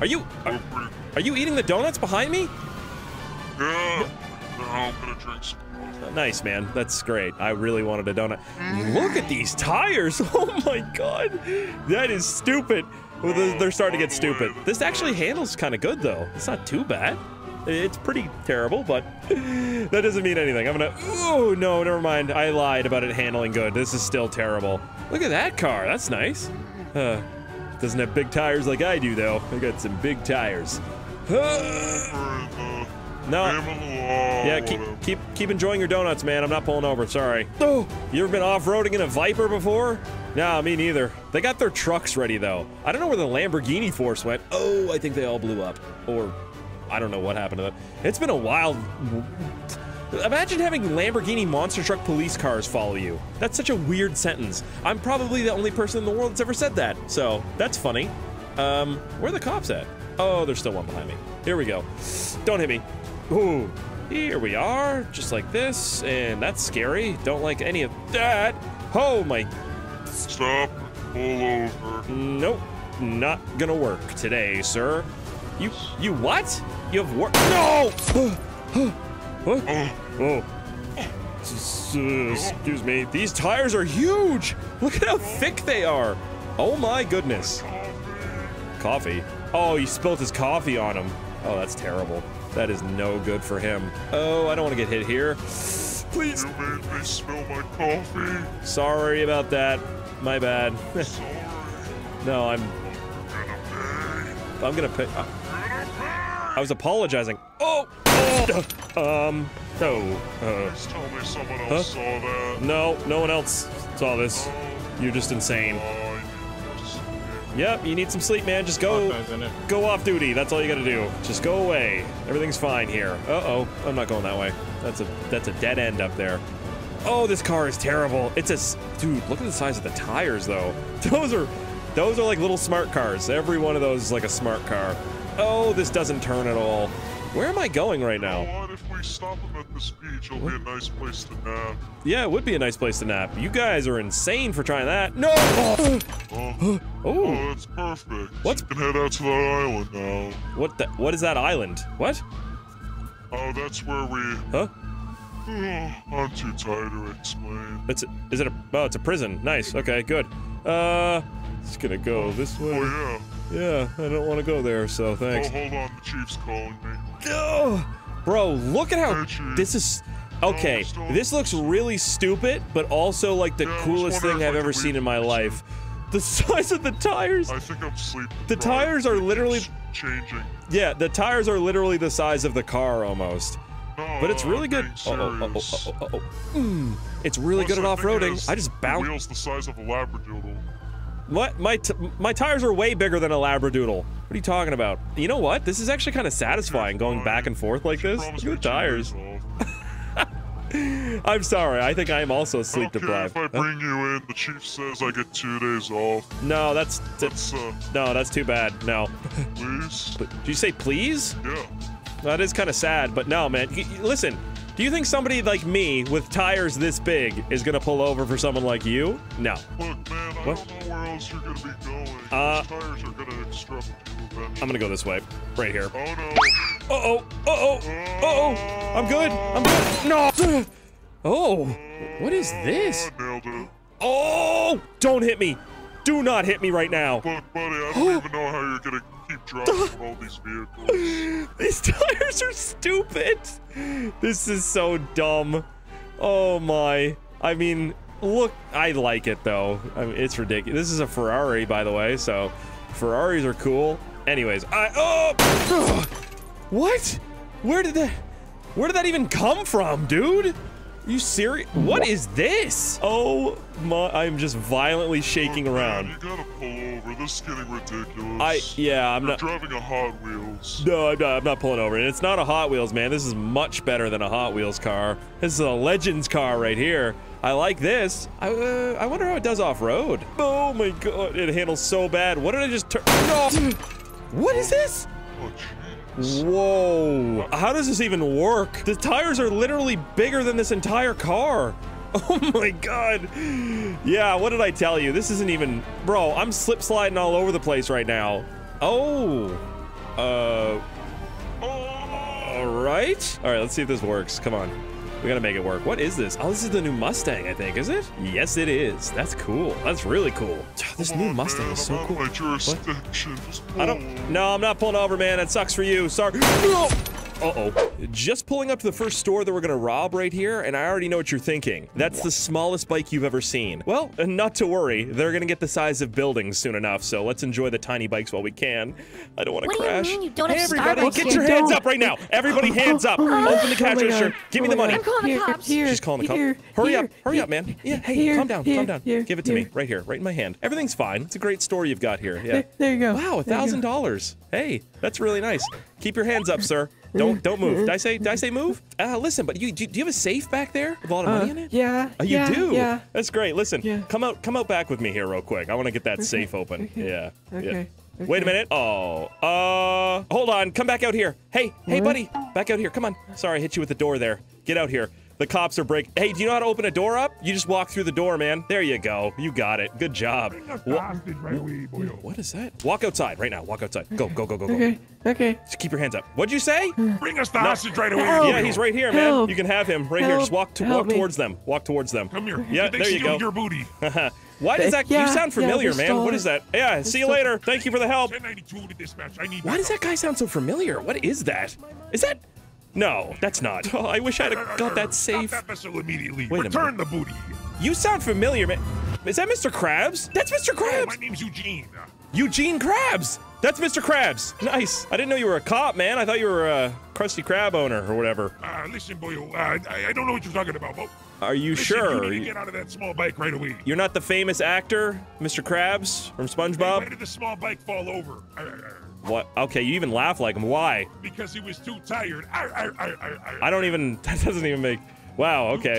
Are you eating the donuts behind me? Yeah. I'm gonna drink some. Nice, man. That's great. I really wanted a donut. Look at these tires! Oh my God! That is stupid. Well, they're starting to get stupid. This actually handles kind of good, though. It's not too bad. It's pretty terrible, but that doesn't mean anything. I'm gonna... Oh, no, never mind. I lied about it handling good. This is still terrible. Look at that car. That's nice. Doesn't have big tires like I do, though. I got some big tires. No. Yeah, keep enjoying your donuts, man. I'm not pulling over. Sorry. Oh, you ever been off-roading in a Viper before? Nah, me neither. They got their trucks ready, though. I don't know where the Lamborghini force went. Oh, I think they all blew up. Or... I don't know what happened to them. It's been a while. Imagine having Lamborghini monster truck police cars follow you. That's such a weird sentence. I'm probably the only person in the world that's ever said that. So, that's funny. Where are the cops at? Oh, there's still one behind me. Here we go. Don't hit me. Ooh. Here we are. Just like this. And that's scary. Don't like any of that. Oh, my. Stop. Pull over. Nope. Not gonna work today, sir. You what? You have work? No! What? Oh. Excuse me. These tires are huge! Look at how thick they are! Oh my goodness. Coffee? Oh, he spilled his coffee on him. Oh, that's terrible. That is no good for him. Oh, I don't want to get hit here. Please. You made me spill my coffee. Sorry about that. My bad. Sorry. No, I'm gonna pick... I was apologizing. Oh! No. Please tell me someone else saw that. No, no one else saw this. You're just insane. Yep, you need some sleep, man. Just go off duty. That's all you gotta do. Just go away. Everything's fine here. Uh-oh. I'm not going that way. That's a dead end up there. Oh, this car is terrible. It's a... Dude, look at the size of the tires, though. Those are like little smart cars. Every one of those is like a smart car. Oh, this doesn't turn at all. Where am I going right now? What if we stop them at this beach? It'll be a nice place to nap. Yeah, it would be a nice place to nap. You guys are insane for trying that. No! Oh, that's perfect. What? So you can head out to that island now. What is that island? What? Oh, that's where we... Huh? I'm too tired to explain. It's a prison. Nice. Okay, good. It's gonna go this way. Oh, yeah. Yeah, I don't want to go there, so thanks. Oh, hold on. The chief's calling me. Oh, bro, look at how... Hey, this is... Okay, no, this looks really stupid, but also, like, the coolest thing I've ever seen in my life. The size of the tires... I think I'm sleeping. The tires are literally... Changing. Yeah, the tires are literally the size of the car, almost. But it's really good. It's really good at off-roading. I just bounced. Wheels the size of a labradoodle. What? My tires are way bigger than a labradoodle. What are you talking about? You know what? This is actually kind of satisfying going back and forth like this. Look at the tires. I'm sorry. I think I am also sleep deprived. If I bring you in, the chief says I get 2 days off. No, that's too bad. No. Please. Did you say please? Yeah. That is kind of sad, but no, man. Listen, do you think somebody like me with tires this big is gonna pull over for someone like you? No. Look, man, I don't know where else you're gonna be going. Those tires are gonna obstruct you eventually. I'm gonna go this way, right here. Oh no! Uh-oh! Uh-oh! Uh-oh! I'm good! I'm good! No! Oh! What is this? Nailed it. Oh! Don't hit me! Do not hit me right now! Look, buddy, I don't even know how you're gonna keep driving all these vehicles. These tires are stupid! This is so dumb. Oh my. I mean, look, I like it though. I mean, it's ridiculous. This is a Ferrari, by the way, so Ferraris are cool. Anyways, oh! What? Where did that even come from, dude? Are you serious? What is this? Oh my, I'm just violently shaking around. Man, you gotta pull over. This is getting ridiculous. You're driving a Hot Wheels. No, I'm not pulling over. And it's not a Hot Wheels, man. This is much better than a Hot Wheels car. This is a Legends car right here. I like this. I wonder how it does off-road. Oh my god, it handles so bad. What did I just turn? No! What is this? Whoa, how does this even work? The tires are literally bigger than this entire car. Oh my god. Yeah, what did I tell you? This isn't even... Bro, I'm slip sliding all over the place right now. Oh. Alright. Alright, let's see if this works. Come on. We gotta make it work. What is this? Oh, this is the new Mustang, I think, is it? Yes, it is. That's cool. That's really cool. This new Mustang is so cool. No, I'm not pulling over, man. That sucks for you. Sorry. Uh-oh. Just pulling up to the first store that we're gonna rob right here, and I already know what you're thinking. That's the smallest bike you've ever seen. Well, not to worry. They're gonna get the size of buildings soon enough, so let's enjoy the tiny bikes while we can. I don't wanna crash. What do you mean you don't have Starbucks? Get your hands up right now! Everybody hands up! Open the cash register! Give me the money! I'm calling the cops! She's calling the cops. Hurry up, man. Yeah, hey, calm down. Give it to me. Right here, right in my hand. Everything's fine. It's a great store you've got here. Yeah. There you go. Wow, $1,000. Hey, that's really nice. Keep your hands up, sir. Don't move. Did I say move? Listen, but do you have a safe back there with a lot of money in it? Yeah. Oh, you do? Yeah. That's great. Listen, come out back with me here real quick. I want to get that safe open. Okay. Yeah. Okay. Yeah. Wait a minute. Oh. Hold on. Come back out here. Hey, buddy. Back out here. Come on. Sorry, I hit you with the door there. Get out here. The cops are breaking. Hey, do you know how to open a door up? You just walk through the door, man. There you go. You got it. Good job. What is that? Walk outside right now. Walk outside. Go. Okay. Just keep your hands up. What'd you say? Bring us the hostage right away. Help. Yeah, he's right here, man. Help. You can have him right here. Just walk towards them. Walk towards them. Come here. Yeah, there you go. Your booty. Why does that? You sound familiar, man. What is that? Yeah. See you later. Thank you for the help. 1092 to dispatch. I need. Why does that guy sound so familiar? What is that? Is that? No, that's not. Oh, I wish I'd have got that safe. Stop that vessel immediately. Return the booty. You sound familiar, man. Is that Mr. Krabs? That's Mr. Krabs. Oh, my name's Eugene. Eugene Krabs. That's Mr. Krabs. Nice. I didn't know you were a cop, man. I thought you were a Krusty Krab owner or whatever. Listen, boyo. I don't know what you're talking about, but... Are you sure? You need to get out of that small bike right away. You're not the famous actor, Mr. Krabs from SpongeBob? Hey, why did the small bike fall over? What? Okay, you even laugh like him. Why? Because he was too tired. I don't even. That doesn't even make. Wow. Okay.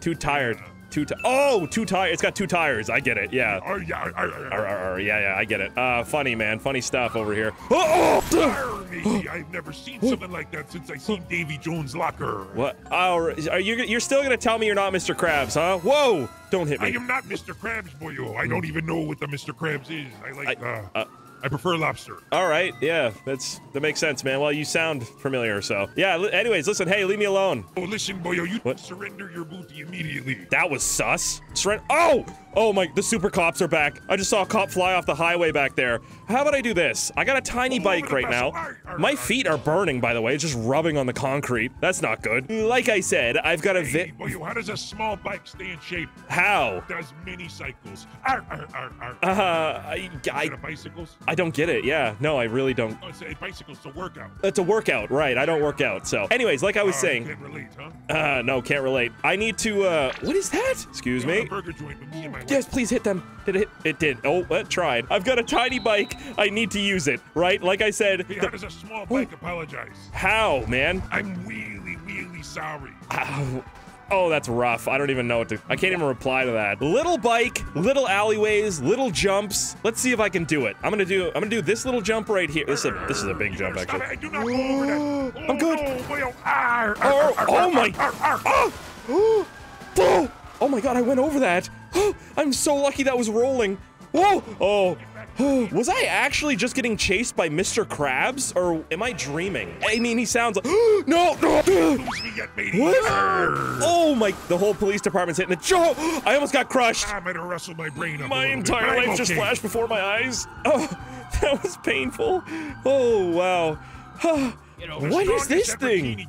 Too tired. Too tired. It's got two tires. I get it. Yeah. Yeah. I get it. Funny man. Funny stuff over here. I've never seen something like that since I seen Davy Jones' Locker. What? Are you? You're still gonna tell me you're not Mr. Krabs, huh? Whoa! Don't hit me. I am not Mr. Krabs, boyo. I don't even know what the Mr. Krabs is. I prefer lobster. All right, yeah, that makes sense, man. Well, you sound familiar, so. Yeah, anyways, listen, hey, leave me alone. Oh, listen, boyo, surrender your booty immediately. That was sus. Oh my, the super cops are back. I just saw a cop fly off the highway back there. How about I do this? I got a tiny bike right now. My feet are burning, by the way, just rubbing on the concrete. That's not good. Like I said, I've got a boyo, how does a small bike stay in shape? How? Does mini cycles. Instead of bicycles? I don't get it. Yeah, no, I really don't. Oh, a bicycle's a workout. It's a workout, right? I don't work out, so. Anyways, like I was saying. Can't relate, huh? No, can't relate. I need to. What is that? Excuse me. A burger joint with me and my wife. Yes, please hit them. Did it? It did. Oh, it tried. I've got a tiny bike. I need to use it, right? Like I said. Hey, how does a small bike apologize? How, man? I'm really, really sorry. Ow. Oh, that's rough. I don't even know what to... I can't even reply to that. Little bike, little alleyways, little jumps. Let's see if I can do it. I'm gonna do this little jump right here. This is a big jump, actually. I do not go over that. Oh, I'm good. No. Oh my... Oh my god, I went over that. I'm so lucky that was rolling. Whoa! Oh. Was I actually just getting chased by Mr. Krabs, or am I dreaming? I mean, he sounds like no. What? Oh my! The whole police department's hitting the jaw. I almost got crushed. I might have wrestled my brain up. My entire life just flashed before my eyes. Oh, that was painful. Oh wow. You know, what is this thing?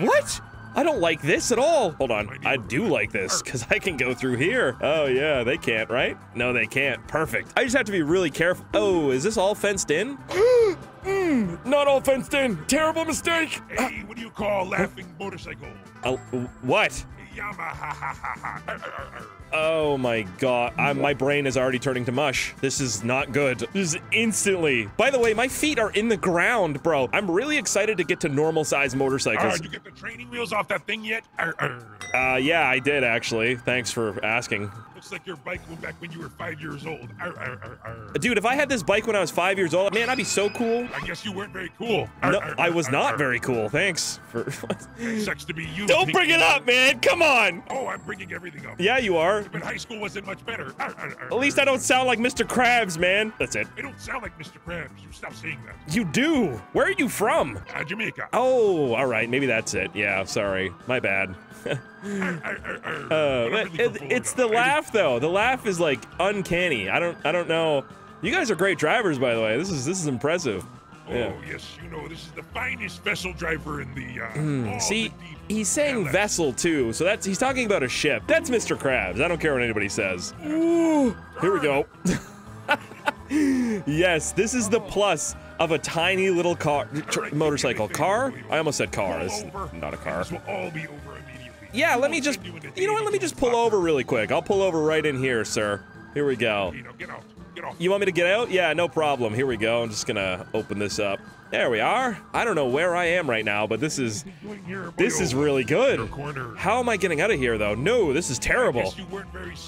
What? I don't like this at all. Hold on. I do like this because I can go through here. Oh, yeah. They can't, right? No, they can't. Perfect. I just have to be really careful. Oh, is this all fenced in? Not all fenced in. Terrible mistake. Hey, what do you call laughing motorcycle? What? Oh my god, my brain is already turning to mush. This is not good. This is instantly. By the way, my feet are in the ground, bro. I'm really excited to get to normal size motorcycles. Did you get the training wheels off that thing yet? Yeah, I did actually. Thanks for asking. Looks like your bike went back when you were 5 years old. Dude, if I had this bike when I was 5 years old, man, I'd be so cool. I guess you weren't very cool. No, I was not very cool. Thanks for. It sucks to be you. Don't bring it up, man. Come on. Oh, I'm bringing everything up. Yeah, you are. But high school wasn't much better. At least I don't sound like Mr. Krabs, man. That's it. I don't sound like Mr. Krabs. You stop saying that. You do. Where are you from? Jamaica. Oh, all right. Maybe that's it. Yeah, sorry. My bad. It's the laugh though. The laugh is like uncanny. I don't know. You guys are great drivers, by the way. This is impressive. Yeah. Oh yes, you know this is the finest vessel driver in the. See, he's saying vessel too, so he's talking about a ship. That's Mr. Krabs. I don't care what anybody says. Ooh, here we go. Yes, this is the plus of a tiny little motorcycle. Car? I almost said car. It's not a car. This will all be over. Yeah, let me just, you know what, let me just pull over really quick. I'll pull over right in here, sir. Here we go. You want me to get out? Yeah, no problem. Here we go. I'm just gonna open this up. There we are. I don't know where I am right now, but this is really good. How am I getting out of here, though? No, this is terrible.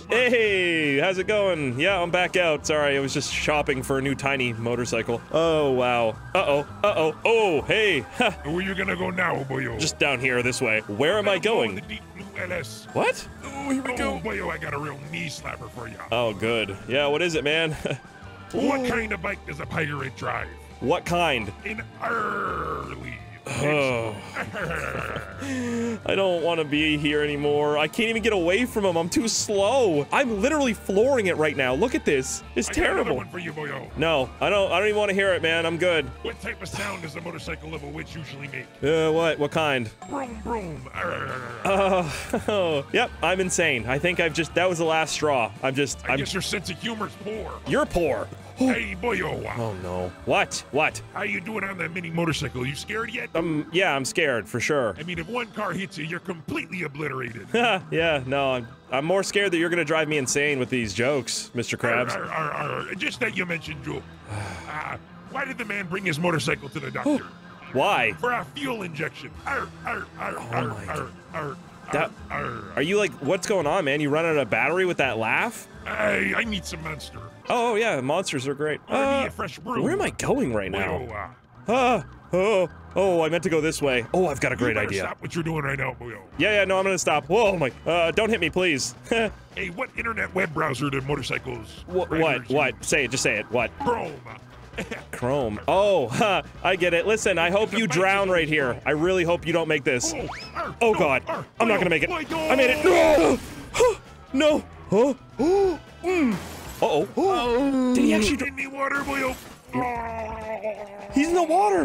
Hey, how's it going? Yeah, I'm back out. Sorry, I was just shopping for a new tiny motorcycle. Oh, wow. Uh-oh. Uh-oh. Oh, hey. Where are you gonna go now, boyo? Just down here this way. Where am I going? What? Oh, here we go. Boyo, I got a real knee slapper for you. Oh, good. Yeah, what is it, man? What kind of bike does a pirate drive? What kind? An Harley. Oh. I don't want to be here anymore. I can't even get away from him. I'm too slow. I'm literally flooring it right now. Look at this. It's terrible. One for you, boyo. No, I don't even want to hear it, man. I'm good. What type of sound does the motorcycle of a witch usually make? What kind? Vroom, vroom. Oh. Yep, I'm insane. I think I've just, that was the last straw. I guess your sense of humor's poor. You're poor. Hey, boyo. Oh, no. What? What? How you doing on that mini motorcycle? You scared yet? Yeah, I'm scared, for sure. I mean, if one car hits you, you're completely obliterated. Yeah, no, I'm more scared that you're gonna drive me insane with these jokes, Mr. Krabs. Just that you mentioned, Joe. Why did the man bring his motorcycle to the doctor? Why? For a fuel injection. Are you like, what's going on, man? You run out of battery with that laugh? I need some monster. Oh yeah, monsters are great. Fresh brew. Where am I going right now? I meant to go this way. Oh, I've got a great idea. Stop what you're doing right now, boyo. Yeah, no, I'm gonna stop. Whoa, my, don't hit me, please. Hey, what internet web browser do motorcycles? What? Say it, just say it. What? Chrome. Chrome. Oh, I get it. Listen, I hope you drown right here. I really hope you don't make this. Oh god, I'm not gonna make it. I made it. No. No. Huh? Uh-oh. Oh. Did he actually drink me water, boyo? He's in the water.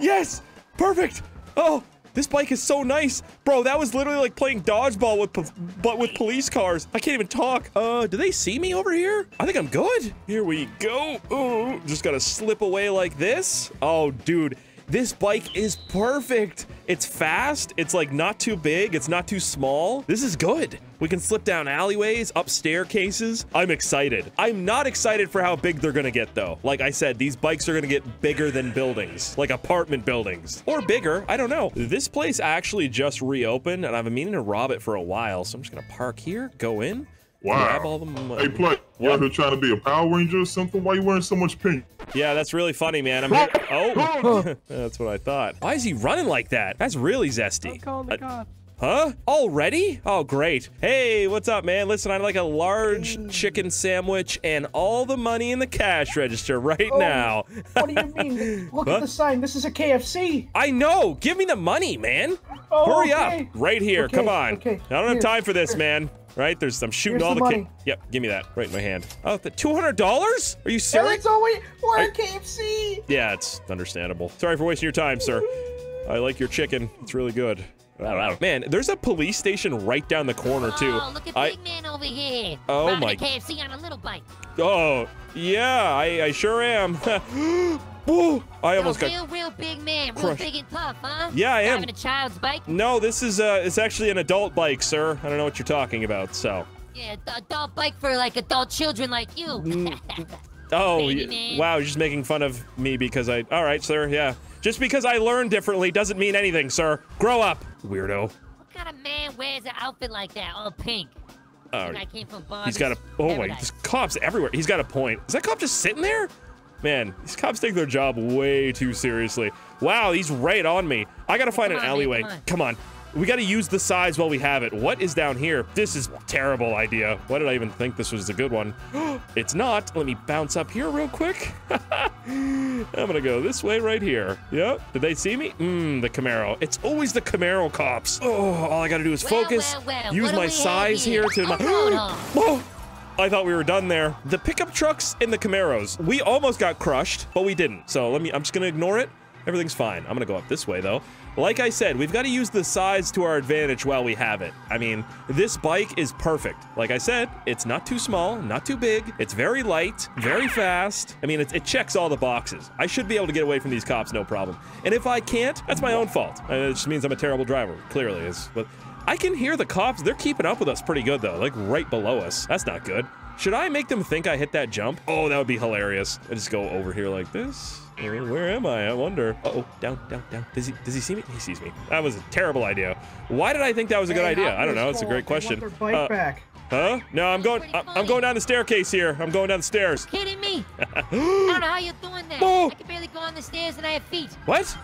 Yes. Perfect. Oh. This bike is so nice. Bro, that was literally like playing dodgeball but with police cars. I can't even talk. Do they see me over here? I think I'm good. Here we go. Ooh, just gotta slip away like this. Oh, dude. This bike is perfect. It's fast. It's like not too big. It's not too small. This is good. We can slip down alleyways, up staircases. I'm excited. I'm not excited for how big they're gonna get though. Like I said, these bikes are gonna get bigger than buildings, like apartment buildings or bigger. I don't know. This place actually just reopened and I've been meaning to rob it for a while. So I'm just gonna park here, go in. Wow. Hey, Play, you out here trying to be a Power Ranger or something? Why are you wearing so much pink? Yeah, that's really funny, man. I'm here. Oh, that's what I thought. Why is he running like that? That's really zesty. I'm calling the cops. Huh? Already? Oh, great. Hey, what's up, man? Listen, I'd like a large chicken sandwich and all the money in the cash register right now. What do you mean? Look at the sign. This is a KFC. I know. Give me the money, man. Oh, Hurry up. Right here. Come on. Okay. I don't have time for this, man. Right? There's some shooting all the kids. Yep, give me that. Right in my hand. Oh, the $200? Are you serious? We're at KFC. Yeah, it's understandable. Sorry for wasting your time, sir. I like your chicken. It's really good. Man, there's a police station right down the corner, too. Oh, look at Big Man over here. Oh, my. KFC on a little bike. Oh, yeah, I sure am. Whoa, I almost got real big man, real big and tough, huh? Yeah, I am. Driving a child's bike? No, this is it's actually an adult bike, sir. I don't know what you're talking about, so. Yeah, adult bike for like adult children like you. Oh, wow, you're just making fun of me because I, all right, sir, yeah. Just because I learned differently doesn't mean anything, sir. Grow up, weirdo. What kind of man wears an outfit like that, all pink? I came from Barbie. He's got a, my, there's cops everywhere. He's got a point. Is that cop just sitting there? Man, these cops take their job way too seriously. Wow, he's right on me. I gotta find an alleyway. Man, come on. We gotta use the size while we have it. What is down here? This is a terrible idea. Why did I even think this was a good one? It's not. Let me bounce up here real quick. I'm gonna go this way right here. Yep. Did they see me? The Camaro. It's always the Camaro cops. Oh, all I gotta do is focus. Use my size here to my... Whoa! I thought we were done there. The pickup trucks and the Camaros. We almost got crushed, but we didn't. So let me, I'm just gonna ignore it. Everything's fine. I'm gonna go up this way though. Like I said, we've gotta use the size to our advantage while we have it. I mean, this bike is perfect. Like I said, it's not too small, not too big. It's very light, very fast. I mean, it checks all the boxes. I should be able to get away from these cops, no problem. And if I can't, that's my own fault. It just means I'm a terrible driver, clearly. But I can hear the cops. They're keeping up with us pretty good, though. Like, right below us. That's not good. Should I make them think I hit that jump? Oh, that would be hilarious. I just go over here like this. Where am I? I wonder. Uh-oh. Down, down, down. Does he see me? He sees me. That was a terrible idea. Why did I think that was a good idea? I don't know. It's a great question. Huh? No, I'm going down the staircase here. I'm going down the stairs. Are you kidding me? I don't know how you're doing that. Oh. I can barely go on the stairs and I have feet. What?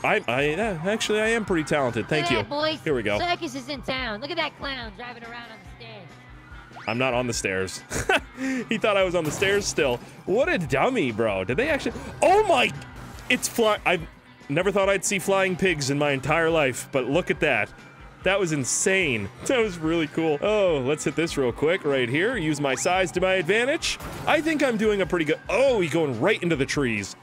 Actually, I am pretty talented. Thank you. Boys. Here we go. Circus is in town. Look at that clown driving around on the stairs. I'm not on the stairs. He thought I was on the stairs still. What a dummy, bro. Did they actually? Oh my! It's flying. I've never thought I'd see flying pigs in my entire life, but look at that. That was insane. That was really cool. Oh, let's hit this real quick right here. Use my size to my advantage. I think I'm doing a pretty good. Oh, he's going right into the trees.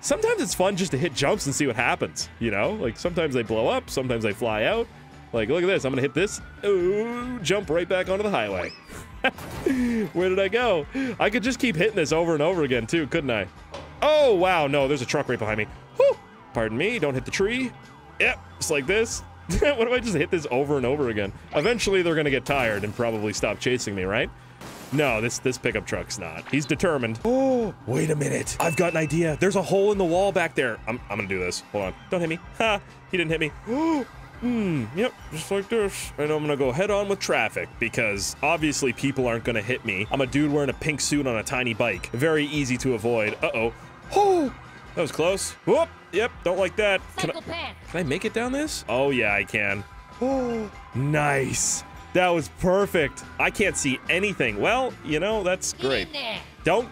Sometimes it's fun just to hit jumps and see what happens, you know? Like, sometimes they blow up, sometimes they fly out. Like, look at this, I'm gonna hit this. Ooh, jump right back onto the highway. Where did I go? I could just keep hitting this over and over again, too, couldn't I? Oh, wow, no, there's a truck right behind me. Whew, pardon me, don't hit the tree. Yep, just like this. What if I just hit this over and over again? Eventually, they're gonna get tired and probably stop chasing me, right? No, this pickup truck's not. He's determined. Oh, wait a minute. I've got an idea. There's a hole in the wall back there. I'm gonna do this. Hold on. Don't hit me. Ha, he didn't hit me. Yep, just like this. And I'm gonna go head on with traffic because obviously people aren't gonna hit me. I'm a dude wearing a pink suit on a tiny bike. Very easy to avoid. Uh-oh. Oh, that was close. Whoop. Yep, don't like that. Can I make it down this? Oh, yeah, I can. Oh, nice. That was perfect. I can't see anything. Well, you know, that's great. Don't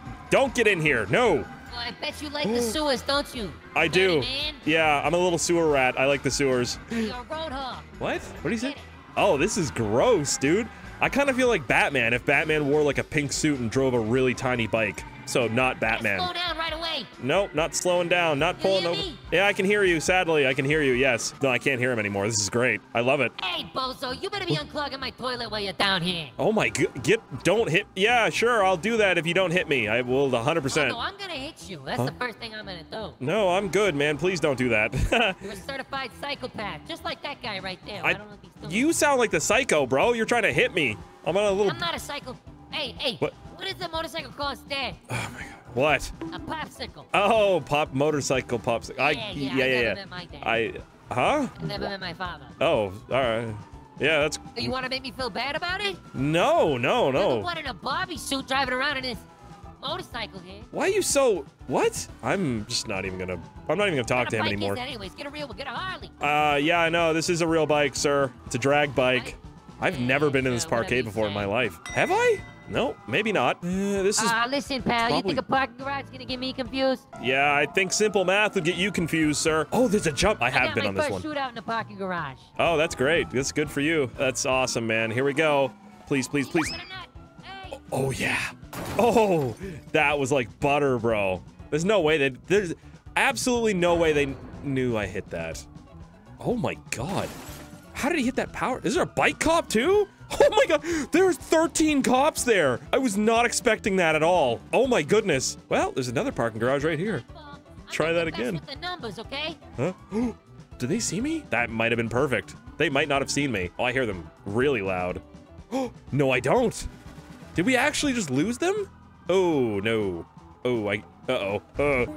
get in here. No. Well, I bet you like the sewers, don't you? I do. Yeah, I'm a little sewer rat. I like the sewers. You're a roadhog. What? What did he say? Oh, this is gross, dude. I kind of feel like Batman if Batman wore like a pink suit and drove a really tiny bike. So not Batman. Slow down right away. Nope, not slowing down, not pulling over. Yeah, I can hear you. Sadly, I can hear you. Yes. No, I can't hear him anymore. This is great. I love it. Hey, bozo, you better be unclogging my toilet while you're down here. Oh my god, don't hit. Yeah, sure, I'll do that if you don't hit me. I will 100%. No, I'm gonna hit you. That's the first thing I'm gonna do. No, I'm good, man. Please don't do that. You're a certified psychopath, just like that guy right there. I don't know if he's still. You sound like the psycho, bro. You're trying to hit me. I'm not a psycho. Hey, hey. What is the motorcycle called instead? Oh my god. What? A popsicle. Oh, motorcycle popsicle. Yeah, I never met my dad. I never met my father. Oh, all right. Yeah, that's. So you want to make me feel bad about it? No, no, no. You're the one in a Barbie suit driving around in this motorcycle here. Why are you so? What? I'm just not even gonna. I'm not even gonna talk to him anymore. Anyways, get a real one. Get a Harley. Yeah, I know. This is a real bike, sir. It's a drag bike. I've never been in this parkade before in my life. Have I? No, maybe not. This is. Listen, pal. Probably... You think a parking garage is gonna get me confused? Yeah, I think simple math would get you confused, sir. Oh, there's a jump. I have been on this one. I got my first shootout in the parking garage. Oh, that's great. That's good for you. That's awesome, man. Here we go. Please, please, please. Hey. Oh yeah. Oh, that was like butter, bro. There's no way that. There's absolutely no way they knew I hit that. Oh my god. How did he hit that power? Is there a bike cop too? Oh my god, there were 13 cops there. I was not expecting that at all. Oh my goodness. Well, there's another parking garage right here. Try that again. With the numbers, okay? Huh? Did they see me? That might have been perfect. They might not have seen me. Oh, I hear them really loud. No, I don't. Did we actually just lose them? Oh no. Oh, I'm good.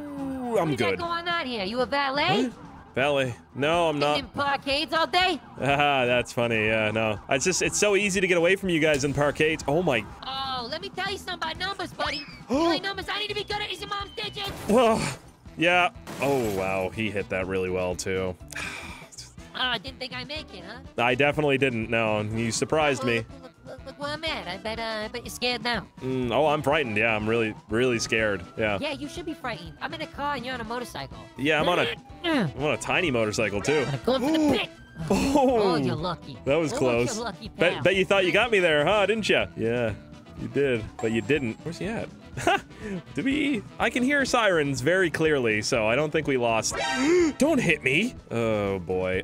What's going on here? You a valet? Huh? Valet. No, I'm not. In parkades all day? Ah, that's funny. Yeah, no. It's just, it's so easy to get away from you guys in parkades. Oh my. Oh, let me tell you something about numbers, buddy. Like numbers, I need to be good at is your mom's digits. Well, yeah. Oh, wow. He hit that really well, too. Oh, I didn't think I'd make it, huh? I definitely didn't. No, you surprised me. Look where I'm at. I bet you're scared now. Oh, I'm frightened. Yeah, I'm really, really scared. Yeah. Yeah, you should be frightened. I'm in a car and you're on a motorcycle. Yeah, I'm on a tiny motorcycle too. I'm going for the pit. Oh, you're lucky. That was close. You're lucky, pal. Bet you thought you got me there, huh? Didn't you? Yeah, you did, but you didn't. Where's he at? I can hear sirens very clearly, so I don't think we lost. Don't hit me. Oh boy.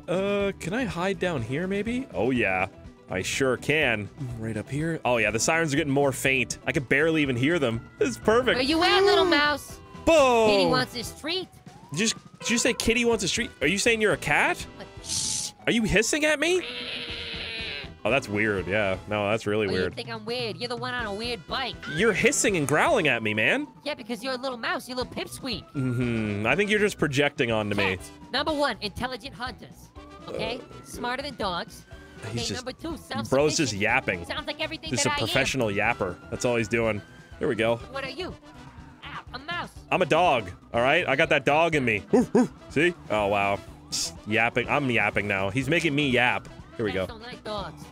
Can I hide down here maybe? Oh yeah. I sure can. Right up here. Oh yeah, the sirens are getting more faint. I can barely even hear them. This is perfect. Where you at, little mouse? Boom! Kitty wants his treat. Did you say kitty wants a treat? Are you saying you're a cat? Shh. Are you hissing at me? Oh, that's weird. Yeah. No, that's really weird. You think I'm weird? You're the one on a weird bike. You're hissing and growling at me, man. Yeah, because you're a little mouse. You're a little pipsqueak. I think you're just projecting onto me. Number one, intelligent hunters. Okay? Smarter than dogs. He's okay, just, bro's just yapping. Sounds like everything that I am. Just a professional yapper. That's all he's doing. Here we go. What are you? Ow, a mouse. I'm a dog, all right? I got that dog in me. See? Oh, wow. Yapping. I'm yapping now. He's making me yap. Here we go. Don't like dogs.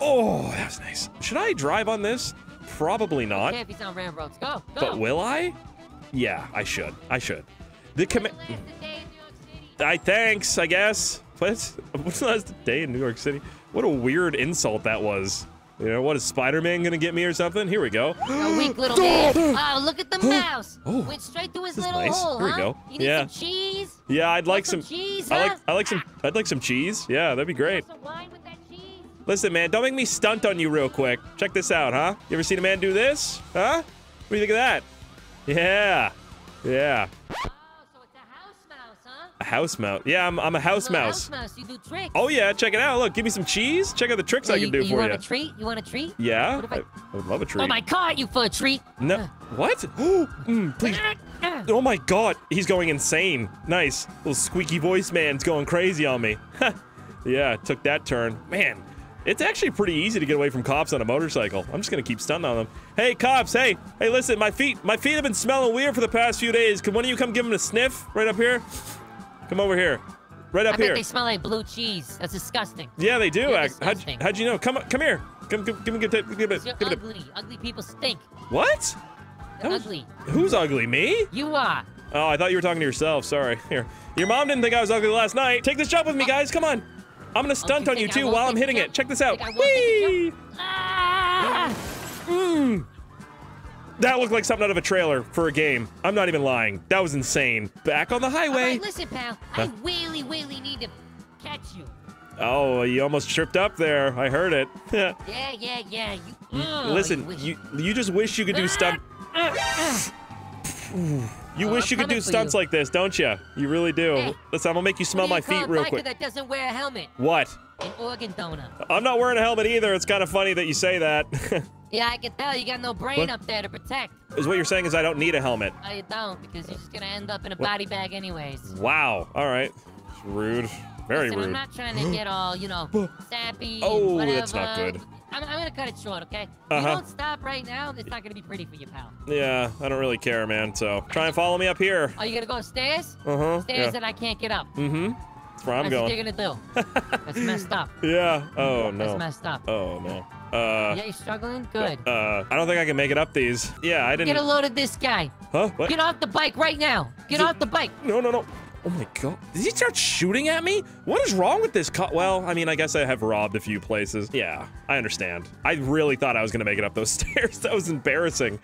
Oh, that was nice. Should I drive on this? Probably not. Okay, if he's on railroads. Go, go. But will I? Yeah, I should. I should. Thanks, I guess. What's the last day in New York City? What a weird insult that was. You know, what is Spider-Man gonna get me or something? Here we go. A weak little man. Oh, look at the mouse. Oh, went straight through his little hole. Here we go. You need some cheese? Yeah, I'd like some cheese. I'd like some cheese. Yeah, that'd be great. Some wine with that cheese? Listen, man, don't make me stunt on you real quick. Check this out, huh? You ever seen a man do this? Huh? What do you think of that? Yeah. Yeah. A house mouse. Yeah, I'm a house mouse. House mouse. You do tricks. Oh yeah, check it out. Look, give me some cheese. Check out the tricks I can do for you. You want a treat? You want a treat? Yeah. What if I would love a treat. Oh my god, you for a treat. No. What? Please. Oh my god, he's going insane. Nice. Little squeaky voice man's going crazy on me. Yeah, took that turn. Man, it's actually pretty easy to get away from cops on a motorcycle. I'm just gonna keep stunting on them. Hey cops, hey, listen, my feet have been smelling weird for the past few days. Can one of you come give them a sniff right up here? Come over here, right up here. I bet they smell like blue cheese. That's disgusting. Yeah, they do. How'd you know? Come here. Give it. You're ugly. Ugly people stink. What? Ugly. Who's ugly? Me? You are. Oh, I thought you were talking to yourself. Sorry. Here. Your mom didn't think I was ugly last night. Take this jump with me, guys. Come on. I'm gonna stunt on you too while I'm hitting it. Check this out. Whee! That looked like something out of a trailer for a game. I'm not even lying. That was insane. Back on the highway. All right, listen, pal. Huh? I really need to catch you. Oh, you almost tripped up there. I heard it. yeah. Listen, you just wish you could do stunts. You wish you could do stunts like this, don't you? You really do. Hey, listen, I'm gonna make you smell my feet real quick. That doesn't wear a helmet. What? An organ donor. I'm not wearing a helmet either. It's kind of funny that you say that. Yeah, I can tell you got no brain up there to protect. Is what you're saying is I don't need a helmet? I don't, because you're just gonna end up in a body bag anyways. Wow. All right. It's rude. Very rude. I'm not trying to get all, you know, sappy. Oh, whatever. That's not good. I'm gonna cut it short, okay? If you don't stop right now, it's not gonna be pretty for you, pal. Yeah, I don't really care, man. So try and follow me up here. Oh, you gonna go stairs? Stairs that I can't get up. That's where I'm going. That's what you're gonna do. That's messed up. Yeah. Oh no. That's messed up. Oh no. Yeah, you struggling? Good. I don't think I can make it up these. Yeah, I didn't. Get a load of this guy. Huh? What? Get off the bike right now. Get off the bike. No, no, no. Oh my god. Did he start shooting at me? What is wrong with this cop? Well, I mean, I guess I have robbed a few places. Yeah, I understand. I really thought I was gonna make it up those stairs. That was embarrassing.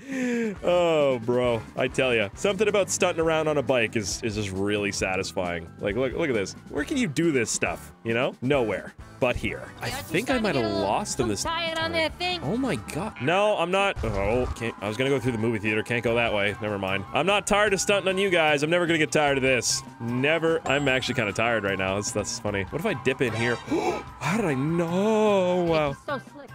Oh, bro. I tell you, something about stunting around on a bike is just really satisfying. Like, look at this. Where can you do this stuff, you know? Nowhere. But here. I think I might have lost in this. Tired on that thing. Oh my god. No, I'm not. Oh, I was gonna go through the movie theater. Can't go that way. Never mind. I'm not tired of stunting on you guys. I'm never gonna get tired of this. Never. I'm actually kind of tired right now. That's funny. What if I dip in here? How did I know? Wow. So slick.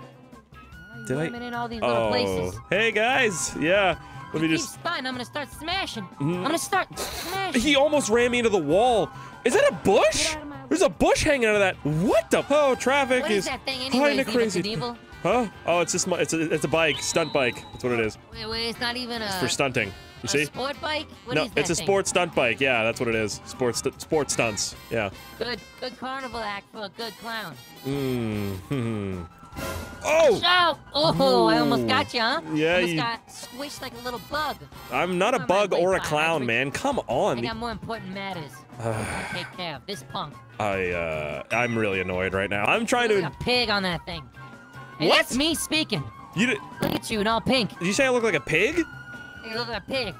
Did I? In all these little places. Hey guys. Yeah. Let me just. I'm gonna start smashing. I'm gonna start smashing. He almost ran me into the wall. Is that a bush? There's a bush hanging out of that. What the? Oh, traffic is kind of crazy. Huh? Oh, it's just it's a bike, stunt bike. That's what it is. Wait, it's not even a. It's for stunting. You see? Sport bike? What is that? No, it's a sport stunt bike. Yeah, that's what it is. Sport stunts. Yeah. Good carnival act for a good clown. Oh! Oh, I almost got you, huh? Yeah, you got squished like a little bug. I'm not a bug or a clown, man. Come on. I got more important matters. Take care of this punk. I'm really annoyed right now. I'm trying to. Like a pig on that thing. Hey, what? That's me speaking. You did. Look at you in all pink. Did you say I look like a pig? You look like a pig.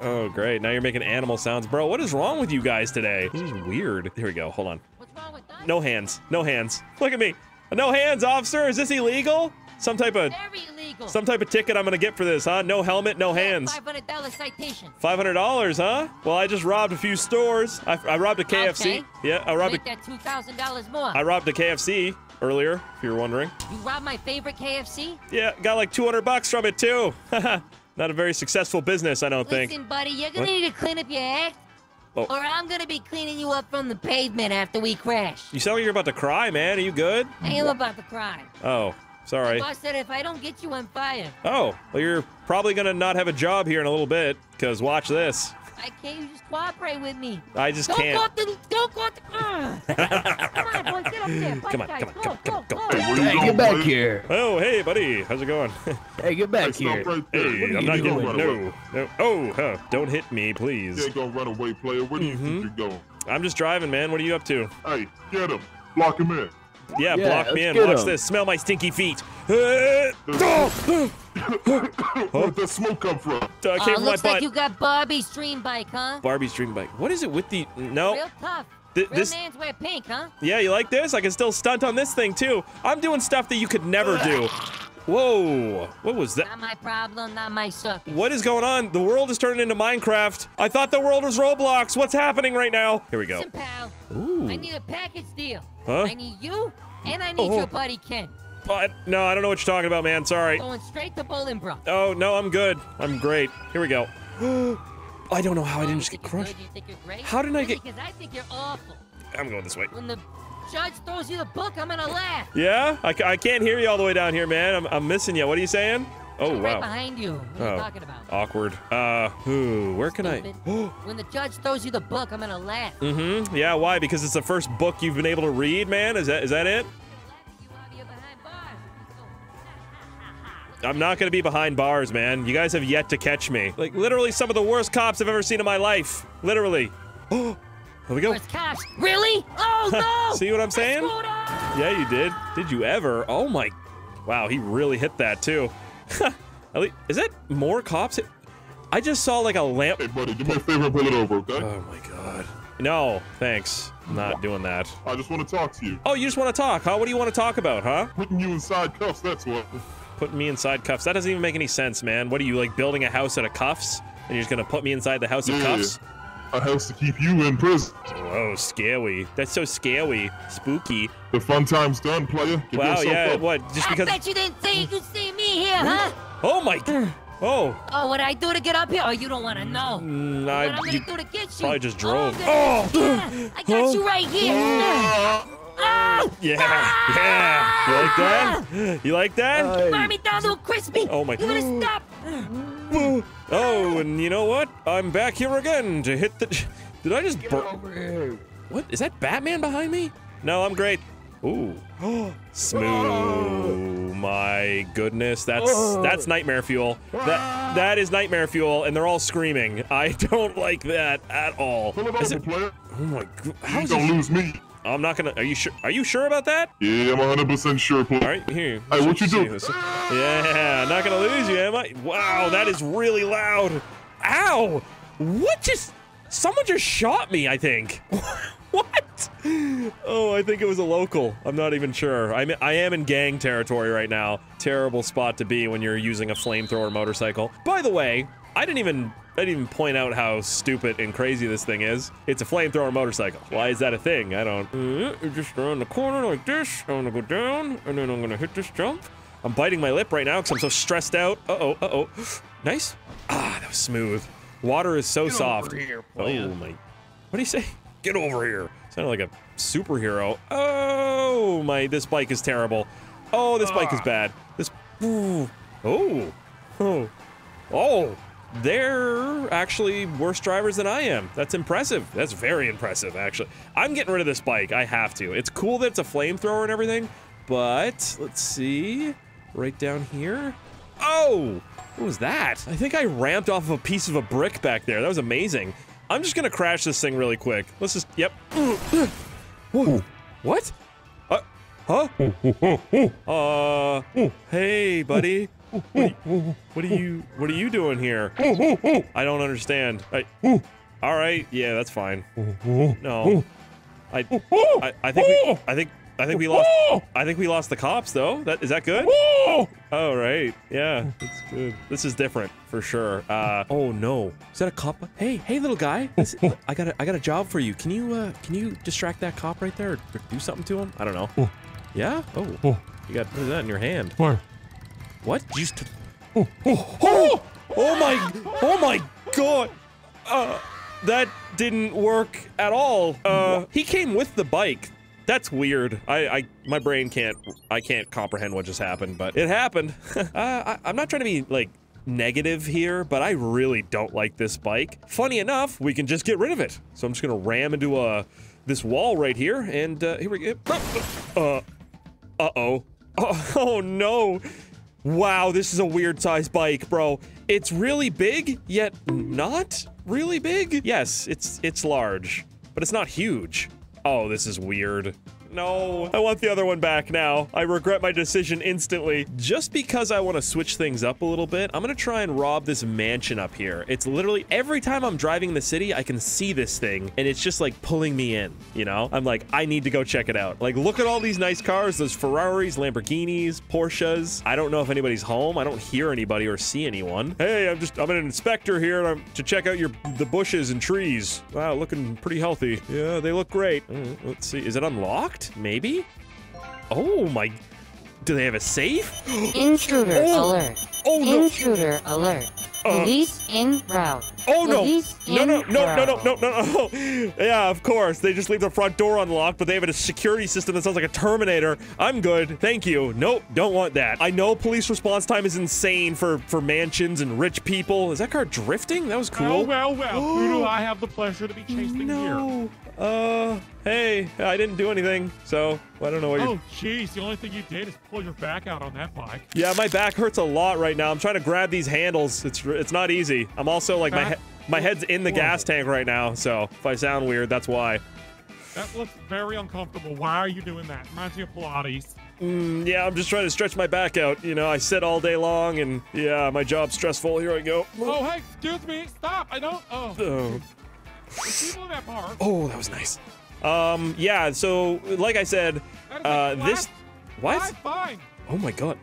Oh, great. Now you're making animal sounds. Bro, what is wrong with you guys today? This is weird. Here we go. Hold on. What's wrong with that? No hands. No hands. Look at me. No hands, officer. Is this illegal? Some type of ticket I'm gonna get for this, huh? No helmet, no hands. $500 citation. $500, huh? Well, I just robbed a few stores. I robbed a KFC. Okay. Yeah, I robbed that $2,000 more. I robbed a KFC earlier, if you were wondering. You robbed my favorite KFC? Yeah, got like $200 from it too. Not a very successful business, I don't think. Listen, buddy, you're gonna need to clean up your act. Oh. Or I'm gonna be cleaning you up from the pavement after we crash. You sound like you're about to cry, man. Are you good? I am about to cry. Oh, sorry. My boss said if I don't get you on fire. Oh, well, you're probably gonna not have a job here in a little bit, because watch this. I can't. You just cooperate with me. I just can't. Don't go up the car. Come on, boy, get up there. Bye, come on, go. Hey, get back here. Oh, hey, buddy. How's it going? Hey, get back here. Right hey, I'm not getting no. Oh, huh. Don't hit me, please. You ain't gonna run away, player. Where do you think you're going? I'm just driving, man. What are you up to? Hey, get him. Block him in. Yeah, block me in. Watch this. Smell my stinky feet. Where'd the smoke come from? Looks like you got Barbie's dream bike, huh? Barbie's dream bike. What is it with the... No. Real tough. This man's wear pink, huh? Yeah, you like this? I can still stunt on this thing, too. I'm doing stuff that you could never do. Whoa. What was that? Not my problem, not my circus. What is going on? The world is turning into Minecraft. I thought the world was Roblox. What's happening right now? Here we go. Listen, pal. Ooh. I need a package deal. Huh? I need you, and I need your buddy, Ken. No, I don't know what you're talking about, man. Sorry. Going straight to Bolingbrook. Oh, no, I'm good. I'm great. Here we go. I don't know how I didn't just get crushed. You think you're great? How did I get... Because I think you're awful. I'm going this way. When the judge throws you the book, I'm going to laugh. Yeah? I can't hear you all the way down here, man. I'm missing you. What are you saying? Oh, wow. Right behind you. What are you talking about? Awkward. Where can I... When the judge throws you the book, I'm going to laugh. Mm-hmm. Yeah, why? Because it's the first book you've been able to read, man? Is that it? I'm not gonna be behind bars, man. You guys have yet to catch me. Like, literally some of the worst cops I've ever seen in my life. Literally. Oh, here we go. Worst cops. Really? Oh, no! See what I'm saying? Yeah, you did. Did you ever? Oh, my... Wow, he really hit that, too. At least, is that more cops? I just saw like a lamp. Hey buddy, do me a favor and pull it over, okay? Oh my god. No, thanks. I'm not doing that. I just want to talk to you. Oh, you just want to talk, huh? What do you want to talk about, huh? Putting you inside cuffs, that's what. Putting me inside cuffs? That doesn't even make any sense, man. What are you, like, building a house out of cuffs? And you're just gonna put me inside the house of cuffs? A house to keep you in prison. Oh, scary. That's so scary. Spooky. The fun time's done, player. Give wow, yeah, up. What? Just because- I bet you didn't think you could see me here, huh? Oh my- Oh. Oh, what I do to get up here? Oh, you don't want to know. What I'm going to do to get you. Probably just drove. Oh! I got you right here. Yeah. You like that? You like that? Mommy, down little crispy. Oh, my God. You want to stop? Oh, and you know what? I'm back here again to hit the... Did I just... over here. What? Is that Batman behind me? No, I'm great. Ooh. Smooth. Oh my goodness. That's nightmare fuel. That is nightmare fuel, and they're all screaming. I don't like that at all. Player. Oh my god. How is gonna lose me? I'm not gonna. Are you sure? Are you sure about that? Yeah, I'm 100% sure. All right, here. Hey, what you doing? Yeah, not gonna lose you, am I? Wow, that is really loud. Ow! What just? Someone just shot me, I think. What? Oh, I think it was a local. I'm not even sure. I am in gang territory right now. Terrible spot to be when you're using a flamethrower motorcycle. By the way, I didn't even point out how stupid and crazy this thing is. It's a flamethrower motorcycle. Why is that a thing? I don't. You're just around the corner like this. I'm gonna go down, and then I'm gonna hit this jump. I'm biting my lip right now because I'm so stressed out. Uh-oh, uh-oh. Nice. Ah, that was smooth. Water is so soft. Get over here, oh my. What do you say? Get over here. Sounded like a superhero. Oh my, this bike is terrible. Oh, this bike is bad. This, ooh, oh, oh, oh. They're actually worse drivers than I am. That's impressive. That's very impressive, actually. I'm getting rid of this bike. I have to. It's cool that it's a flamethrower and everything, but let's see. Right down here. Oh, what was that? I think I ramped off of a piece of a brick back there. That was amazing. I'm just gonna crash this thing really quick. Let's just, yep. Whoa. What? Huh? Hey, buddy. What are you doing here? I don't understand. All right, yeah, that's fine. No, I think we lost the cops though. That is that good? All right, yeah, it's good. This is different for sure. Oh no, is that a cop? Hey, little guy, I got a job for you. Can you distract that cop right there or do something to him? I don't know. Yeah. Oh, you got what is that in your hand? What? You just oh my god. That didn't work at all. He came with the bike. That's weird. My brain can't comprehend what just happened, but it happened. I'm not trying to be like negative here, but I really don't like this bike. Funny enough, we can just get rid of it. So I'm just gonna ram into this wall right here, and here we go. Oh no! Wow, this is a weird size bike, bro. It's really big, yet not really big. Yes, it's large, but it's not huge. Oh, this is weird. No, I want the other one back now. I regret my decision instantly. Just because I want to switch things up a little bit, I'm going to try and rob this mansion up here. It's literally every time I'm driving the city, I can see this thing and it's just like pulling me in, you know? I'm like, I need to go check it out. Like, look at all these nice cars, those Ferraris, Lamborghinis, Porsches. I don't know if anybody's home. I don't hear anybody or see anyone. Hey, I'm an inspector here and I'm to check out the bushes and trees. Wow, looking pretty healthy. Yeah, they look great. Let's see, is it unlocked? Maybe? Oh my... Do they have a safe? Intruder alert. Oh no. Intruder alert. Police in route. Oh no. No. Yeah, of course. They just leave the front door unlocked, but they have a security system that sounds like a Terminator. I'm good. Thank you. Nope, don't want that. I know police response time is insane for mansions and rich people. Is that car drifting? That was cool. Oh, well. Who do I have the pleasure to be chasing here? Hey, I didn't do anything, so I don't know what you... Oh, jeez, the only thing you did is pull your back out on that bike. Yeah, my back hurts a lot right now. I'm trying to grab these handles. It's not easy. I'm also, like, my head's in the gas tank right now, so if I sound weird, that's why. That looks very uncomfortable. Why are you doing that? Reminds me of Pilates. Yeah, I'm just trying to stretch my back out. You know, I sit all day long, and yeah, my job's stressful. Here I go. Oh, hey, excuse me. Stop. I don't. Oh. People in that bar. Oh, that was nice. Yeah. So, like I said, this. What? Fine. Oh my God.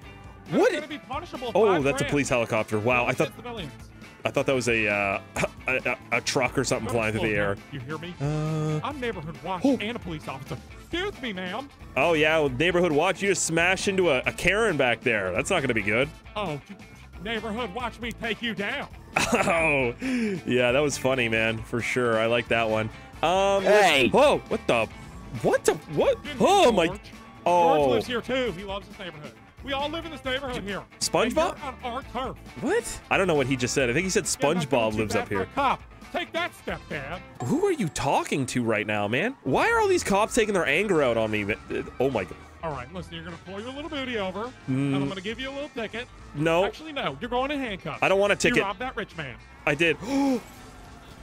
That's what? Gonna be punishable. Oh, that's a police helicopter. Wow. I thought that was a truck or something flying through the air. You hear me? I'm neighborhood watch and a police officer. Excuse me, ma'am. Oh yeah, well, neighborhood watch. You just smashed into a Karen back there. That's not gonna be good. Oh, neighborhood watch me take you down. Oh, yeah, that was funny, man, for sure. I like that one. Hey. Whoa! What? Oh my! Oh. George lives here too. He loves his neighborhood. We all live in this neighborhood here. SpongeBob? On our turf. What? I don't know what he just said. I think he said SpongeBob lives up here. Cop. Take that step, Dad. Who are you talking to right now, man? Why are all these cops taking their anger out on me? Oh my God. All right, listen, you're going to pull your little booty over, and I'm going to give you a little ticket. No. Actually, no. You're going in handcuffs. I don't want a ticket. You robbed that rich man. I did. Oh,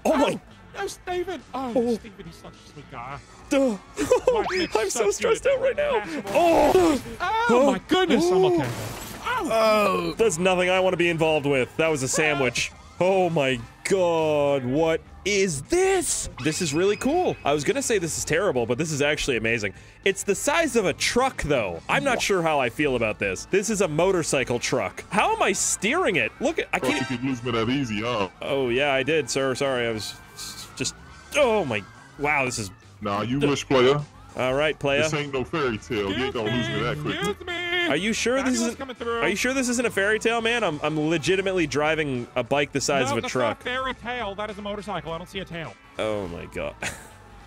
my. No, Steven. Oh, Steven, he's such a sweet guy. I'm so stressed out right now. Oh my goodness. I'm okay. Oh, that's nothing I want to be involved with. That was a sandwich. Oh my God. What is this? This is really cool. I was going to say this is terrible, but this is actually amazing. It's the size of a truck, though. I'm not sure how I feel about this. This is a motorcycle truck. How am I steering it? Look, I can't. You could lose me that easy, huh? Oh, yeah, I did, sir. Sorry, I was just. Oh my. Wow, this is. Nah, you wish, player. All right, player. This ain't no fairy tale. You ain't gonna lose me that quickly. Are you sure this isn't? Are you sure this isn't a fairy tale, man? I'm legitimately driving a bike the size of a truck. No, that's not a fairy tale. That is a motorcycle. I don't see a tail. Oh my God.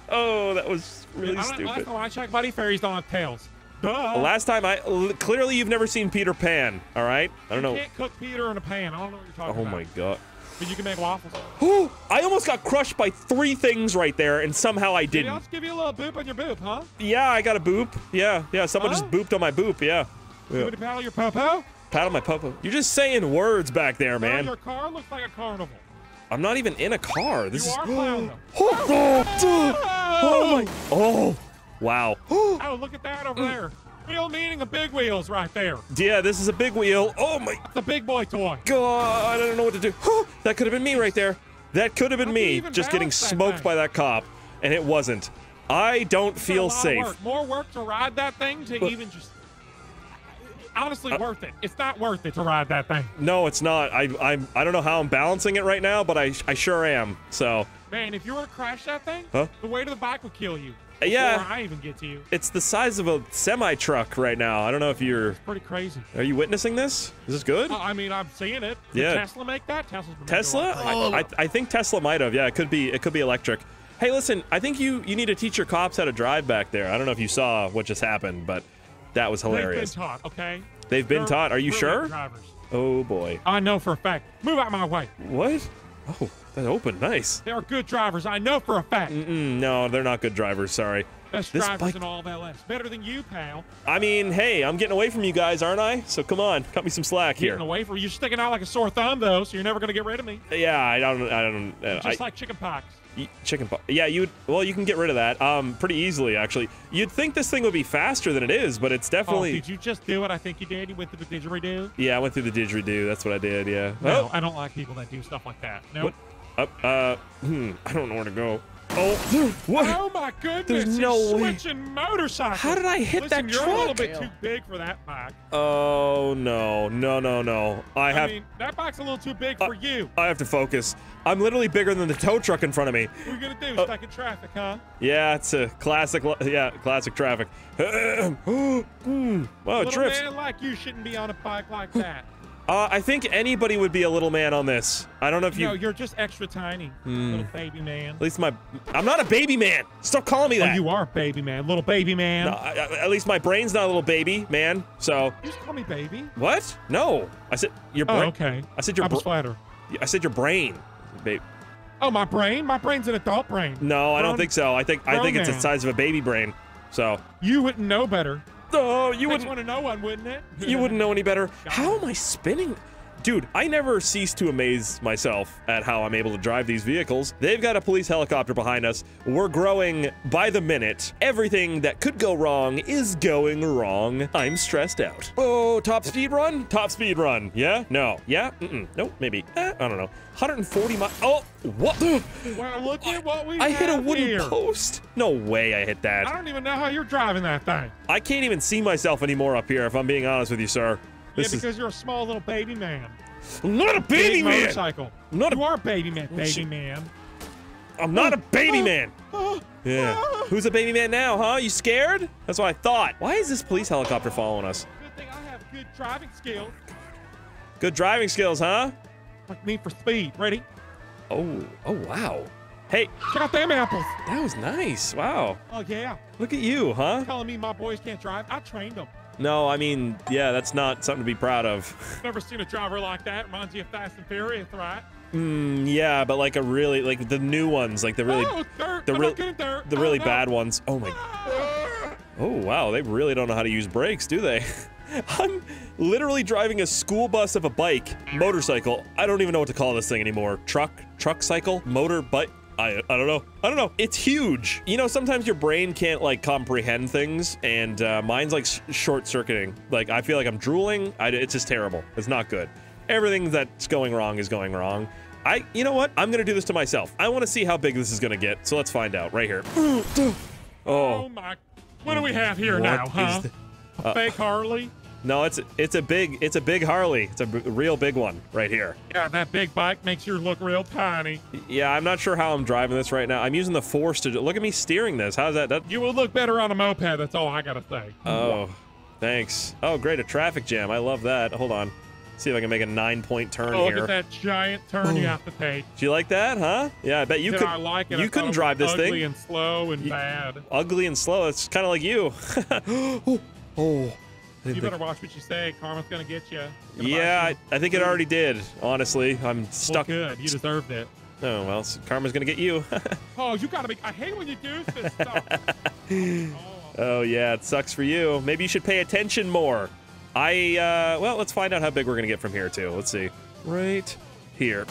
Oh, that was really stupid. Last time I checked, buddy, fairies don't have tails. Duh. Last time I clearly you've never seen Peter Pan. All right. I don't know. You can't cook Peter in a pan. I don't know what you're talking about. Oh my God. But you can make waffles. Ooh, I almost got crushed by three things right there, and somehow I didn't. Did else give you a little boop on your boop, huh? Yeah, I got a boop. Yeah. Someone just booped on my boop. Yeah. You want to paddle your popo? Paddle my popo. You're just saying words back there, man. Your car looks like a carnival. I'm not even in a car. This is. Oh my! Oh, wow. Oh, look at that over there. Wheel meaning of big wheels right there. Yeah, this is a big wheel. Oh my. It's a big boy toy. God, I don't know what to do. That could have been me right there. That could have been me just getting smoked by that cop. And it wasn't. I don't feel safe. More work to ride that thing to even just. Honestly, worth it. It's not worth it to ride that thing. No, it's not. I don't know how I'm balancing it right now, but I sure am. So. Man, if you were to crash that thing, the weight of the bike would kill you. Yeah, I even get to you. It's the size of a semi truck right now. I don't know if you're. It's pretty crazy. Are you witnessing this? Is this good? I mean, I'm seeing it. Did Tesla make that? Tesla? I think Tesla might have. Yeah, it could be electric. Hey, listen, I think you need to teach your cops how to drive back there. I don't know if you saw what just happened, but that was hilarious. They've been taught, okay? They've been taught. Are you sure? Drivers. Oh boy. I know for a fact. Move out of my way. What? Oh, that opened. Nice. They are good drivers. I know for a fact. No, they're not good drivers. Sorry. Best drivers in all of LA. Better than you, pal. I mean, hey, I'm getting away from you guys, aren't I? So come on, cut me some slack here. Getting away from you, sticking out like a sore thumb, though. So you're never gonna get rid of me. Yeah, I don't. Just like chicken pox. Chicken pox. Yeah, well, you can get rid of that. Pretty easily, actually. You'd think this thing would be faster than it is, but it's definitely. Oh, did you just do what I think you did? You went through the didgeridoo. Yeah, I went through the didgeridoo. That's what I did. Yeah. No, I don't like people that do stuff like that. No. Nope. I don't know where to go. Oh, what? Oh my goodness! There's no way. Switching motorcycles. How did I hit that truck? You're a little bit too big for that bike. Oh no! I mean, that bike's a little too big for you. I have to focus. I'm literally bigger than the tow truck in front of me. What are you gonna do? Stuck in traffic, huh? Yeah, it's a classic. Yeah, classic traffic. Wow, it drifts. Little man like you shouldn't be on a bike like that. I think anybody would be a little man on this. I don't know if you. No, you're just extra tiny, little baby man. At least I'm not a baby man. Stop calling me that. You are a baby man, little baby man. No, at least my brain's not a little baby man. So. You just call me baby. What? No, I said your brain. Oh, okay. I said your brain. I said your brain, babe. Oh, my brain? My brain's an adult brain. No, I don't think so. I think it's the size of a baby brain. So. You wouldn't know better. Oh, you wouldn't want to know one, wouldn't it? You wouldn't know any better. How am I spinning? Dude, I never cease to amaze myself at how I'm able to drive these vehicles. They've got a police helicopter behind us. We're growing by the minute. Everything that could go wrong is going wrong. I'm stressed out. Oh, top speed run? Top speed run. Yeah? No. Yeah? Mm-mm. Nope. Maybe. I don't know. 140 miles. Oh, what? Wow, look at what we hit a wooden post. No way I hit that. I don't even know how you're driving that thing. I can't even see myself anymore up here, if I'm being honest with you, sir. This yeah, because you're a small little baby man. I'm not a baby man. Motorcycle. You are a baby man, I'm not a baby man. Yeah. Who's a baby man now, huh? You scared? That's what I thought. Why is this police helicopter following us? Good thing I have good driving skills. Good driving skills, huh? Like me for speed. Ready? Oh. Oh, wow. Hey. Check out them apples. That was nice. Wow. Oh, yeah. Look at you, huh? You're telling me my boys can't drive? I trained them. No, I mean, yeah, that's not something to be proud of. Never seen a driver like that. Reminds you of Fast and Furious, right? Yeah, but like a really, like the new ones, like the really, the really bad ones. Oh my. Oh, wow. They really don't know how to use brakes, do they? I'm literally driving a school bus of a bike, motorcycle. I don't even know what to call this thing anymore. Truck cycle, motor, bike. I don't know. I don't know. It's huge. You know, sometimes your brain can't, like, comprehend things, and mine's, like, short-circuiting. Like, I feel like I'm drooling. It's just terrible. It's not good. Everything that's going wrong is going wrong. You know what? I'm gonna do this to myself. I want to see how big this is gonna get, so let's find out. Right here. Oh. Oh, my. What do we have here now, huh? A fake Harley? No, it's a big Harley. It's a real big one right here. Yeah, that big bike makes you look real tiny. Yeah, I'm not sure how I'm driving this right now. I'm using the force to look at me steering this. How's that? You will look better on a moped. That's all I gotta say. Oh, thanks. Oh, great, a traffic jam. I love that. Hold on, see if I can make a 9-point turn here. Look at that giant turn you have to take. Do you like that, huh? Yeah, I bet you could. I like it. You couldn't drive this thing. Ugly and slow and bad. Ugly and slow. It's kind of like you. Oh. You better watch what you say. Karma's gonna get you. Yeah, I think it already did. Honestly, I'm stuck. Well, good. You deserved it. Oh well, so karma's gonna get you. Oh, you gotta be. I hate when you do this stuff. Oh yeah, it sucks for you. Maybe you should pay attention more. Well, let's find out how big we're gonna get from here too. Let's see. Right here.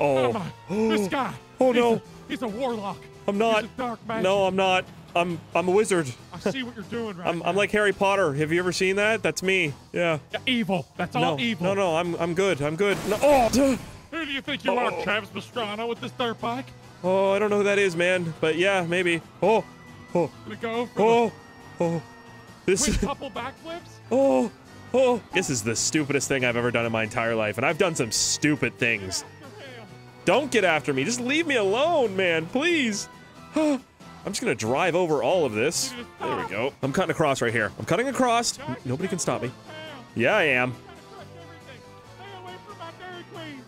Oh. This guy. Oh no. He's a warlock. I'm not. He's a dark magic. No, I'm not. I'm a wizard. I see what you're doing right now. I'm like Harry Potter. Have you ever seen that? That's me. Yeah. You're evil. That's all evil. No, I'm good. I'm good. No. Oh! Who do you think you are, Travis Pastrana, with this dirt bike? Oh, I don't know who that is, man. But yeah, maybe. Oh. Oh. Gonna go for this quick couple backflips? Oh. This is the stupidest thing I've ever done in my entire life, and I've done some stupid things. Don't get after me. Just leave me alone, man. Please. I'm just gonna drive over all of this. There we go. I'm cutting across right here. I'm cutting across. Nobody can stop me. Yeah, I am.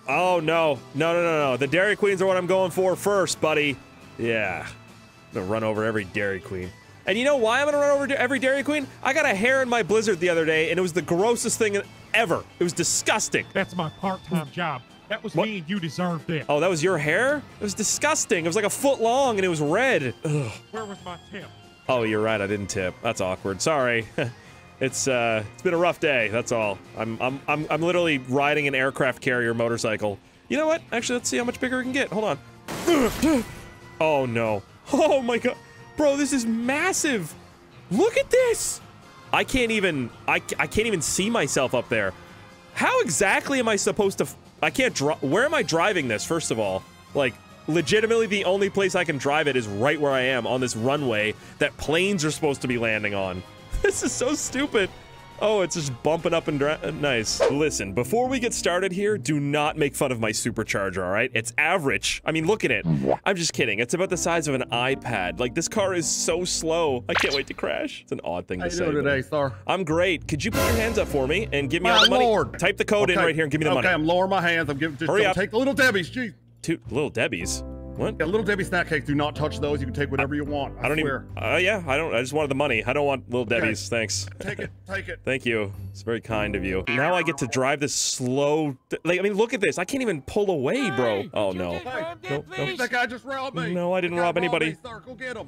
Oh, no. No. The Dairy Queens are what I'm going for first, buddy. Yeah. I'm gonna run over every Dairy Queen. And you know why I'm gonna run over every Dairy Queen? I got a hair in my blizzard the other day, and it was the grossest thing ever. It was disgusting. That's my part-time job. That was me, and you deserved it. Oh, that was your hair? It was disgusting. It was like a foot long, and it was red. Ugh. Where was my tip? Oh, you're right. I didn't tip. That's awkward. Sorry. It's been a rough day. That's all. I'm literally riding an aircraft carrier motorcycle. You know what? Actually, let's see how much bigger it can get. Hold on. Oh no. Oh my god, bro, this is massive. Look at this. I can't even see myself up there. How exactly am I supposed to? I can't drive. Where am I driving this, first of all? Like, legitimately, the only place I can drive it is right where I am, on this runway that planes are supposed to be landing on. This is so stupid. Oh, it's just bumping up and nice. Listen, before we get started here, do not make fun of my supercharger, all right? It's average. I mean, look at it. I'm just kidding. It's about the size of an iPad. Like, this car is so slow. I can't wait to crash. It's an odd thing to say. How you doing today, sir? I'm great. Could you put your hands up for me and give me all the money? Lord. Type the code in right here and give me the money. Okay, I'm lowering my hands. I'm giving. Hurry up. Take the Little Debbies. Jeez. Little Debbies? What? Yeah, Little Debbie snack cakes. Do not touch those. You can take whatever you want. I don't swear. Even. Yeah, I don't. I just wanted the money. I don't want Little Debbie's. Okay. Thanks. Take it. Take it. Thank you. It's very kind of you. Now I get to drive this slow. Like, I mean, look at this. I can't even pull away, bro. Oh no. Nope, nope. That guy just robbed me. No, I didn't rob anybody.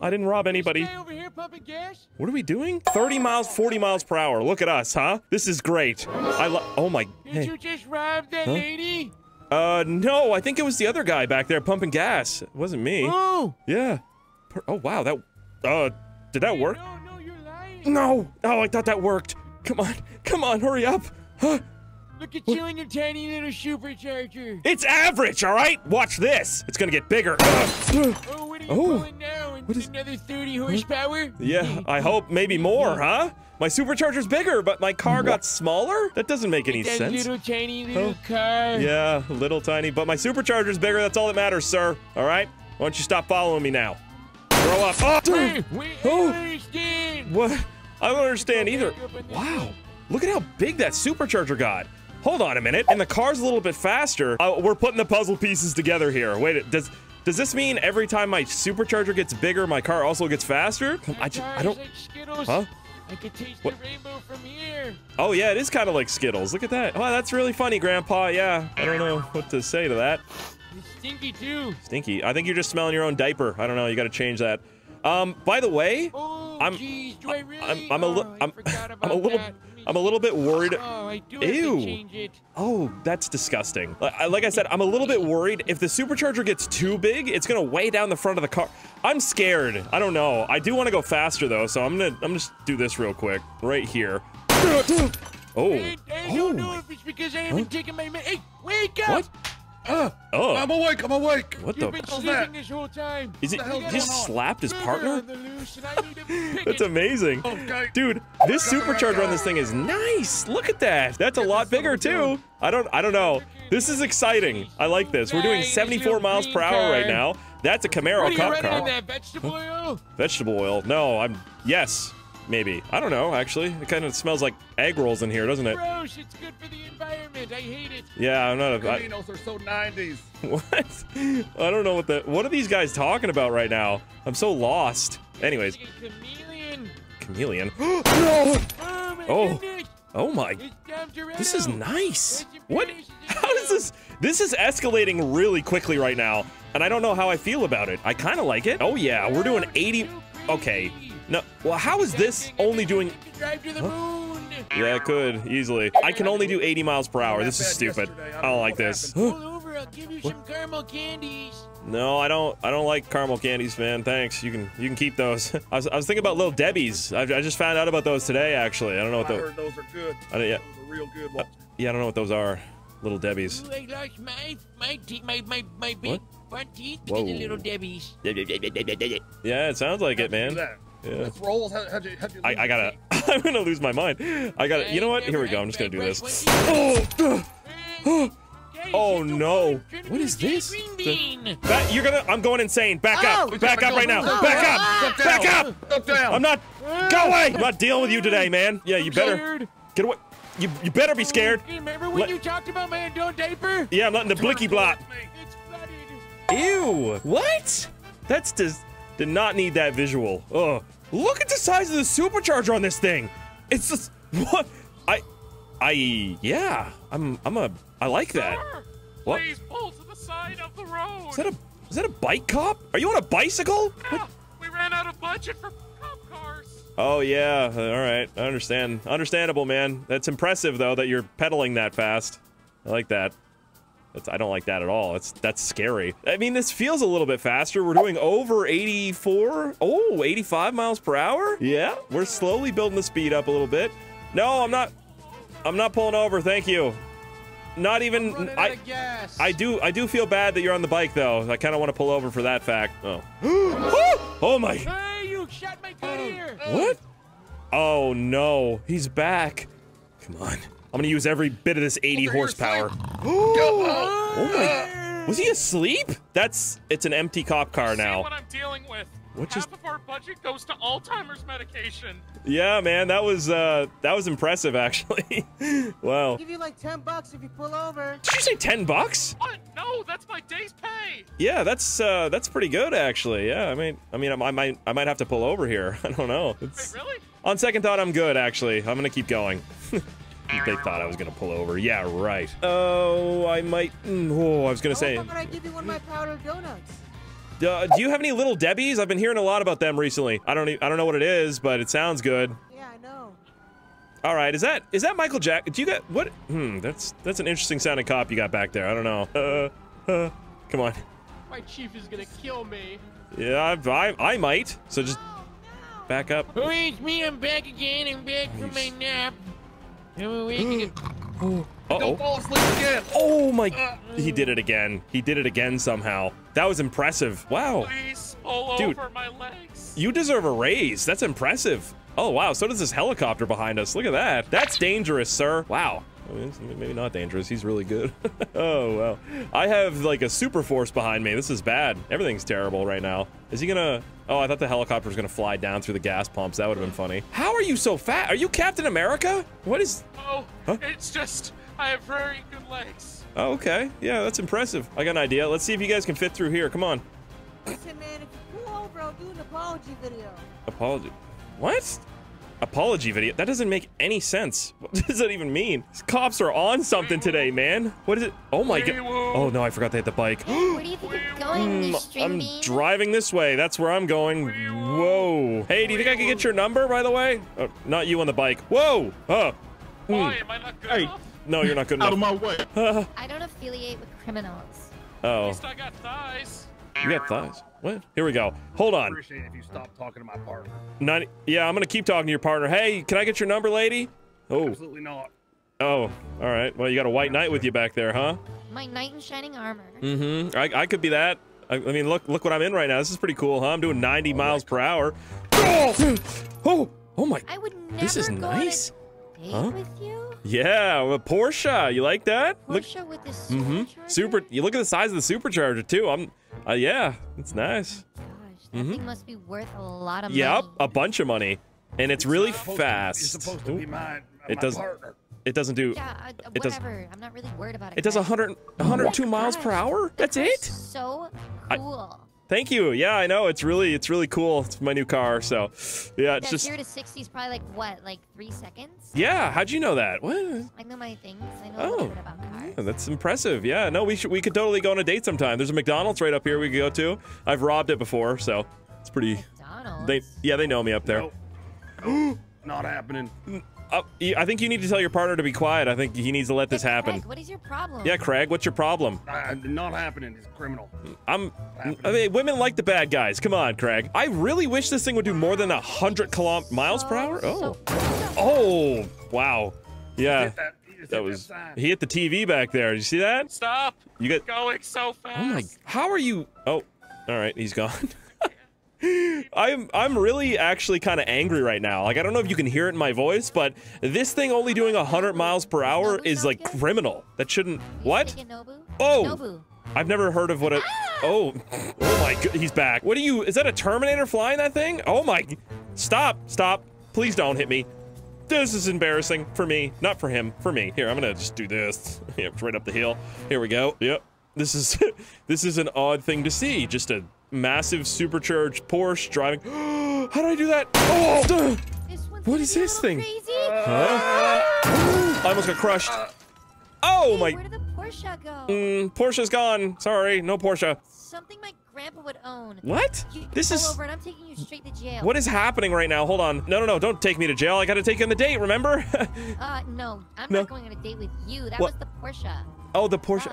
I didn't rob anybody. Over here pumping gas? What are we doing? 30 miles, 40 miles per hour. Look at us, huh? This is great. I love. Oh my. Did you just rob that lady? No, I think it was the other guy back there pumping gas. It wasn't me. Oh! Yeah. Oh, wow, that, did that work? No, no, you're lying. No! Oh, I thought that worked. Come on, come on, hurry up. Huh? Look at you and your tiny little supercharger. It's average, all right? Watch this. It's gonna get bigger. Oh, what are you pulling now? Another 30 horsepower? Yeah, I hope maybe more, huh? My supercharger's bigger, but my car got smaller? That doesn't make any sense. Little tiny little car. Yeah, little tiny, but my supercharger's bigger. That's all that matters, sir. All right? Why don't you stop following me now? Grow up. Oh, dude. Oh. What? I don't understand either. Wow. Look at how big that supercharger got. Hold on a minute. And the car's a little bit faster. We're putting the puzzle pieces together here. Wait, does this mean every time my supercharger gets bigger, my car also gets faster? I don't... Like Skittles. Huh? I could taste the rainbow from here. Oh, yeah, it is kind of like Skittles. Look at that. Oh, that's really funny, Grandpa. Yeah, I don't know what to say to that. It's stinky, too. Stinky. I think you're just smelling your own diaper. I don't know. You got to change that. By the way, I'm a little bit worried. Oh, I do have to change it. Oh, that's disgusting. Like I said, I'm a little bit worried. If the supercharger gets too big, it's gonna weigh down the front of the car. I'm scared. I don't know. I do want to go faster though, so I'm just do this real quick right here. I don't know if it's because I haven't taken my Hey, wake up! What? Oh. I'm awake. I'm awake. What the? You've been sleeping this whole time. Is it? He just slapped his partner. That's amazing, dude. This supercharger on this thing is nice. Look at that. That's a lot bigger too. I don't know. This is exciting. I like this. We're doing 74 miles per hour right now. That's a Camaro cop car. Vegetable oil? Vegetable oil? No. Yes. Maybe. I don't know, actually. It kind of smells like egg rolls in here, doesn't it? Gross. It's good for the environment. I hate it. Yeah, I'm not a... Caminos are so 90s. What? I don't know what the... What are these guys talking about right now? I'm so lost. Anyways. Chameleon. Chameleon. No! Oh, my goodness. Oh, my... This is nice. What? How does this... This is escalating really quickly right now, and I don't know how I feel about it. I kind of like it. Oh, yeah. We're doing 80... Okay. No, well, how is this only doing... Drive to the moon. Yeah, it could, easily. I can only do 80 miles per hour. This is stupid. I don't like this. Pull over, I'll give you some caramel candies. No, I don't like caramel candies, man. Thanks. You can keep those. I was thinking about Little Debbie's. I just found out about those today, actually. I don't know what those... I heard those are good. Those are real good ones. Yeah, I don't know what those are. Little Debbie's. Ooh, I lost my big front teeth to the Little Debbie's. Yeah, it sounds like it, man. Yeah. Rolls, how'd you I gotta. I'm gonna lose my mind. I gotta. You know what? Here we go. I'm just gonna do this. Oh no! What is this? You're gonna. I'm going insane. Back up! Back up right now! Back up! Back up! I'm not. Go away! I'm not dealing with you today, man. Yeah, you better get away. You better be scared. Remember when you talked about my adult diaper? Yeah, I'm letting the blicky blop. Ew! What? That's just. Did not need that visual. Ugh. Look at the size of the supercharger on this thing. It's just what yeah. I like that. What? Please pull to the side of the road. Is that a bike cop? Are you on a bicycle? Yeah, what? We ran out of budget for cop cars. Oh yeah. All right. I understand. Understandable, man. That's impressive though that you're pedaling that fast. I like that. I don't like that at all. That's scary. I mean, this feels a little bit faster. We're doing over 84. Oh, 85 miles per hour? Yeah, we're slowly building the speed up a little bit. No, I'm not pulling over. Thank you. Not even. I do feel bad that you're on the bike though. I kind of want to pull over for that fact. Oh. Oh my. Hey, you shot my good ear. What? Oh no, he's back. Come on. I'm gonna use every bit of this 80 horsepower. Oh my! Was he asleep? It's an empty cop car now. See what I'm dealing with. What just... Half of our budget goes to Alzheimer's medication. Yeah, man, that was impressive, actually. Wow. I'll give you like $10 if you pull over. Did you say $10? What? No, that's my day's pay. Yeah, that's pretty good, actually. Yeah, I might have to pull over here. I don't know. Wait, really? On second thought, I'm good, actually. I'm gonna keep going. They thought I was gonna pull over. Yeah, right. Oh, I might. Oh, I was gonna say. How about I give you one of my powdered donuts? Do you have any Little Debbies? I've been hearing a lot about them recently. I don't know what it is, but it sounds good. Yeah, I know. All right, is that Michael Jack? Do you got what? Hmm, that's an interesting sounding cop you got back there. I don't know. Come on. My chief is gonna kill me. Yeah, I might. So just back up. Oh, it's me. I'm back again. I'm back from my nap. I'm awake. Uh-oh. Don't fall asleep again. Oh my! He did it again. He did it again somehow. That was impressive. Wow. Please pull over my legs. You deserve a raise. That's impressive. Oh wow. So does this helicopter behind us. Look at that. That's dangerous, sir. Wow. I mean, maybe not dangerous. He's really good. Oh wow. I have like a super force behind me. This is bad. Everything's terrible right now. Is he gonna? Oh, I thought the helicopter was gonna fly down through the gas pumps. That would have been funny. How are you so fat? Are you Captain America? What is? Oh, huh? It's just. I have very good legs. Oh, okay. Yeah, that's impressive. I got an idea. Let's see if you guys can fit through here. Come on. Listen, man, if you pull over, I'll do an apology video. Apology? What? Apology video? That doesn't make any sense. What does that even mean? These cops are on something today, man. What is it? Oh, my God. Oh, no, I forgot they had the bike. Where do you think you're going, I'm driving this way. That's where I'm going. Whoa. Hey, do you think I can get your number, by the way? Oh, not you on the bike. Whoa. Why? Am I not good enough? No, you're not good enough. Out of my way. I don't affiliate with criminals. Oh. At least I got thighs. You got thighs? What? Here we go. Hold on. I appreciate it if you stop talking to my partner. Yeah, I'm going to keep talking to your partner. Hey, can I get your number, lady? Oh. Absolutely not. Oh, all right. Well, you got a white knight with you back there, huh? My knight in shining armor. Mm-hmm. I could be that. I mean, look what I'm in right now. This is pretty cool, huh? I'm doing 90 miles per hour. Oh! Oh! Oh, my. I would never this is go nice. On a date with you? Yeah, a Porsche. You like that? Porsche look, with the supercharger? You look at the size of the supercharger too. Yeah, it's nice. Oh gosh, that thing must be worth a lot of money. Yep, a bunch of money, and it's really fast. It's supposed to be my partner. It doesn't do. Yeah, whatever. I'm not really worried about it. It does 102 miles per hour. That's it. So cool. Thank you. Yeah, I know. It's really cool. It's my new car. So, yeah, it's just 0 to 60 is probably like what, like 3 seconds? Yeah. How'd you know that? What? I know my things. I know a little bit about cars. Yeah, that's impressive. Yeah. No, we could totally go on a date sometime. There's a McDonald's right up here we could go to. I've robbed it before, so it's pretty. McDonald's. They know me up there. Nope. Not happening. I think you need to tell your partner to be quiet. I think he needs to let this happen. Craig, what is your problem? Yeah, Craig, what's your problem? Not happening. It's criminal. I mean, women like the bad guys. Come on, Craig. I really wish this thing would do more than 100 miles per hour. Oh. Oh, wow. Yeah. That was. He hit the TV back there. Did you see that? Stop. You got going so fast. Oh my. How are you? Oh, all right. He's gone. I'm really actually kind of angry right now. Like, I don't know if you can hear it in my voice, but this thing only doing 100 miles per hour is like criminal. That shouldn't. What? Oh, I've never heard of what a. Oh my God, he's back. What are you? Is that a Terminator flying that thing? Oh my. Stop. Please don't hit me. This is embarrassing for me, not for him, for me. Here, I'm gonna just do this. Yep, right up the hill. Here we go. Yep. This is an odd thing to see. Just a massive supercharged Porsche driving. How did I do that? Oh, what is this thing? Crazy. Huh? I almost got crushed. Oh my! Where did the Porsche go? Porsche's gone. Sorry, no Porsche. Something my grandpa would own. What? This is. Over and I'm taking you straight to jail. What is happening right now? Hold on. No! Don't take me to jail. I got to take you on the date. Remember? No. I'm not going on a date with you. That was the Porsche. Oh, the Porsche.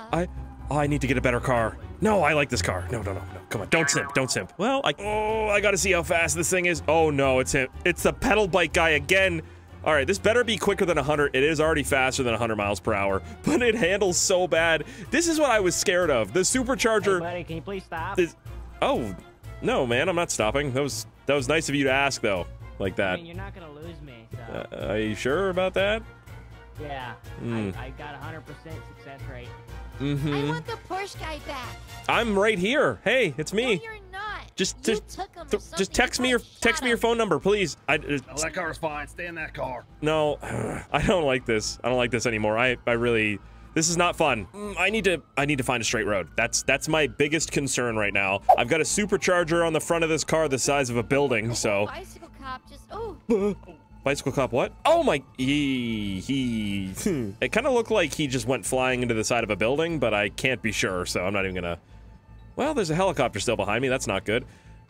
I need to get a better car. No, I like this car. No. Come on, don't simp. Well, I gotta see how fast this thing is. Oh no, it's him. It's the pedal bike guy again. All right, this better be quicker than 100. It is already faster than 100 miles per hour, but it handles so bad. This is what I was scared of. The supercharger. Hey buddy, can you please stop? Oh, no, man, I'm not stopping. That was nice of you to ask though, like that. I mean, you're not gonna lose me. So. Are you sure about that? Yeah, I got 100% success rate. I want the Porsche guy back. I'm right here. Hey, it's me. No, you're not. Just text me your phone number, please. That car's fine. Stay in that car. No, I don't like this. I don't like this anymore. I really. This is not fun. I need to find a straight road. That's my biggest concern right now. I've got a supercharger on the front of this car the size of a building, so. Bicycle cop just, oh. Bicycle cop what? Oh my, he. It kind of looked like he just went flying into the side of a building, but I can't be sure, so I'm not even gonna. Well, there's a helicopter still behind me. That's not good.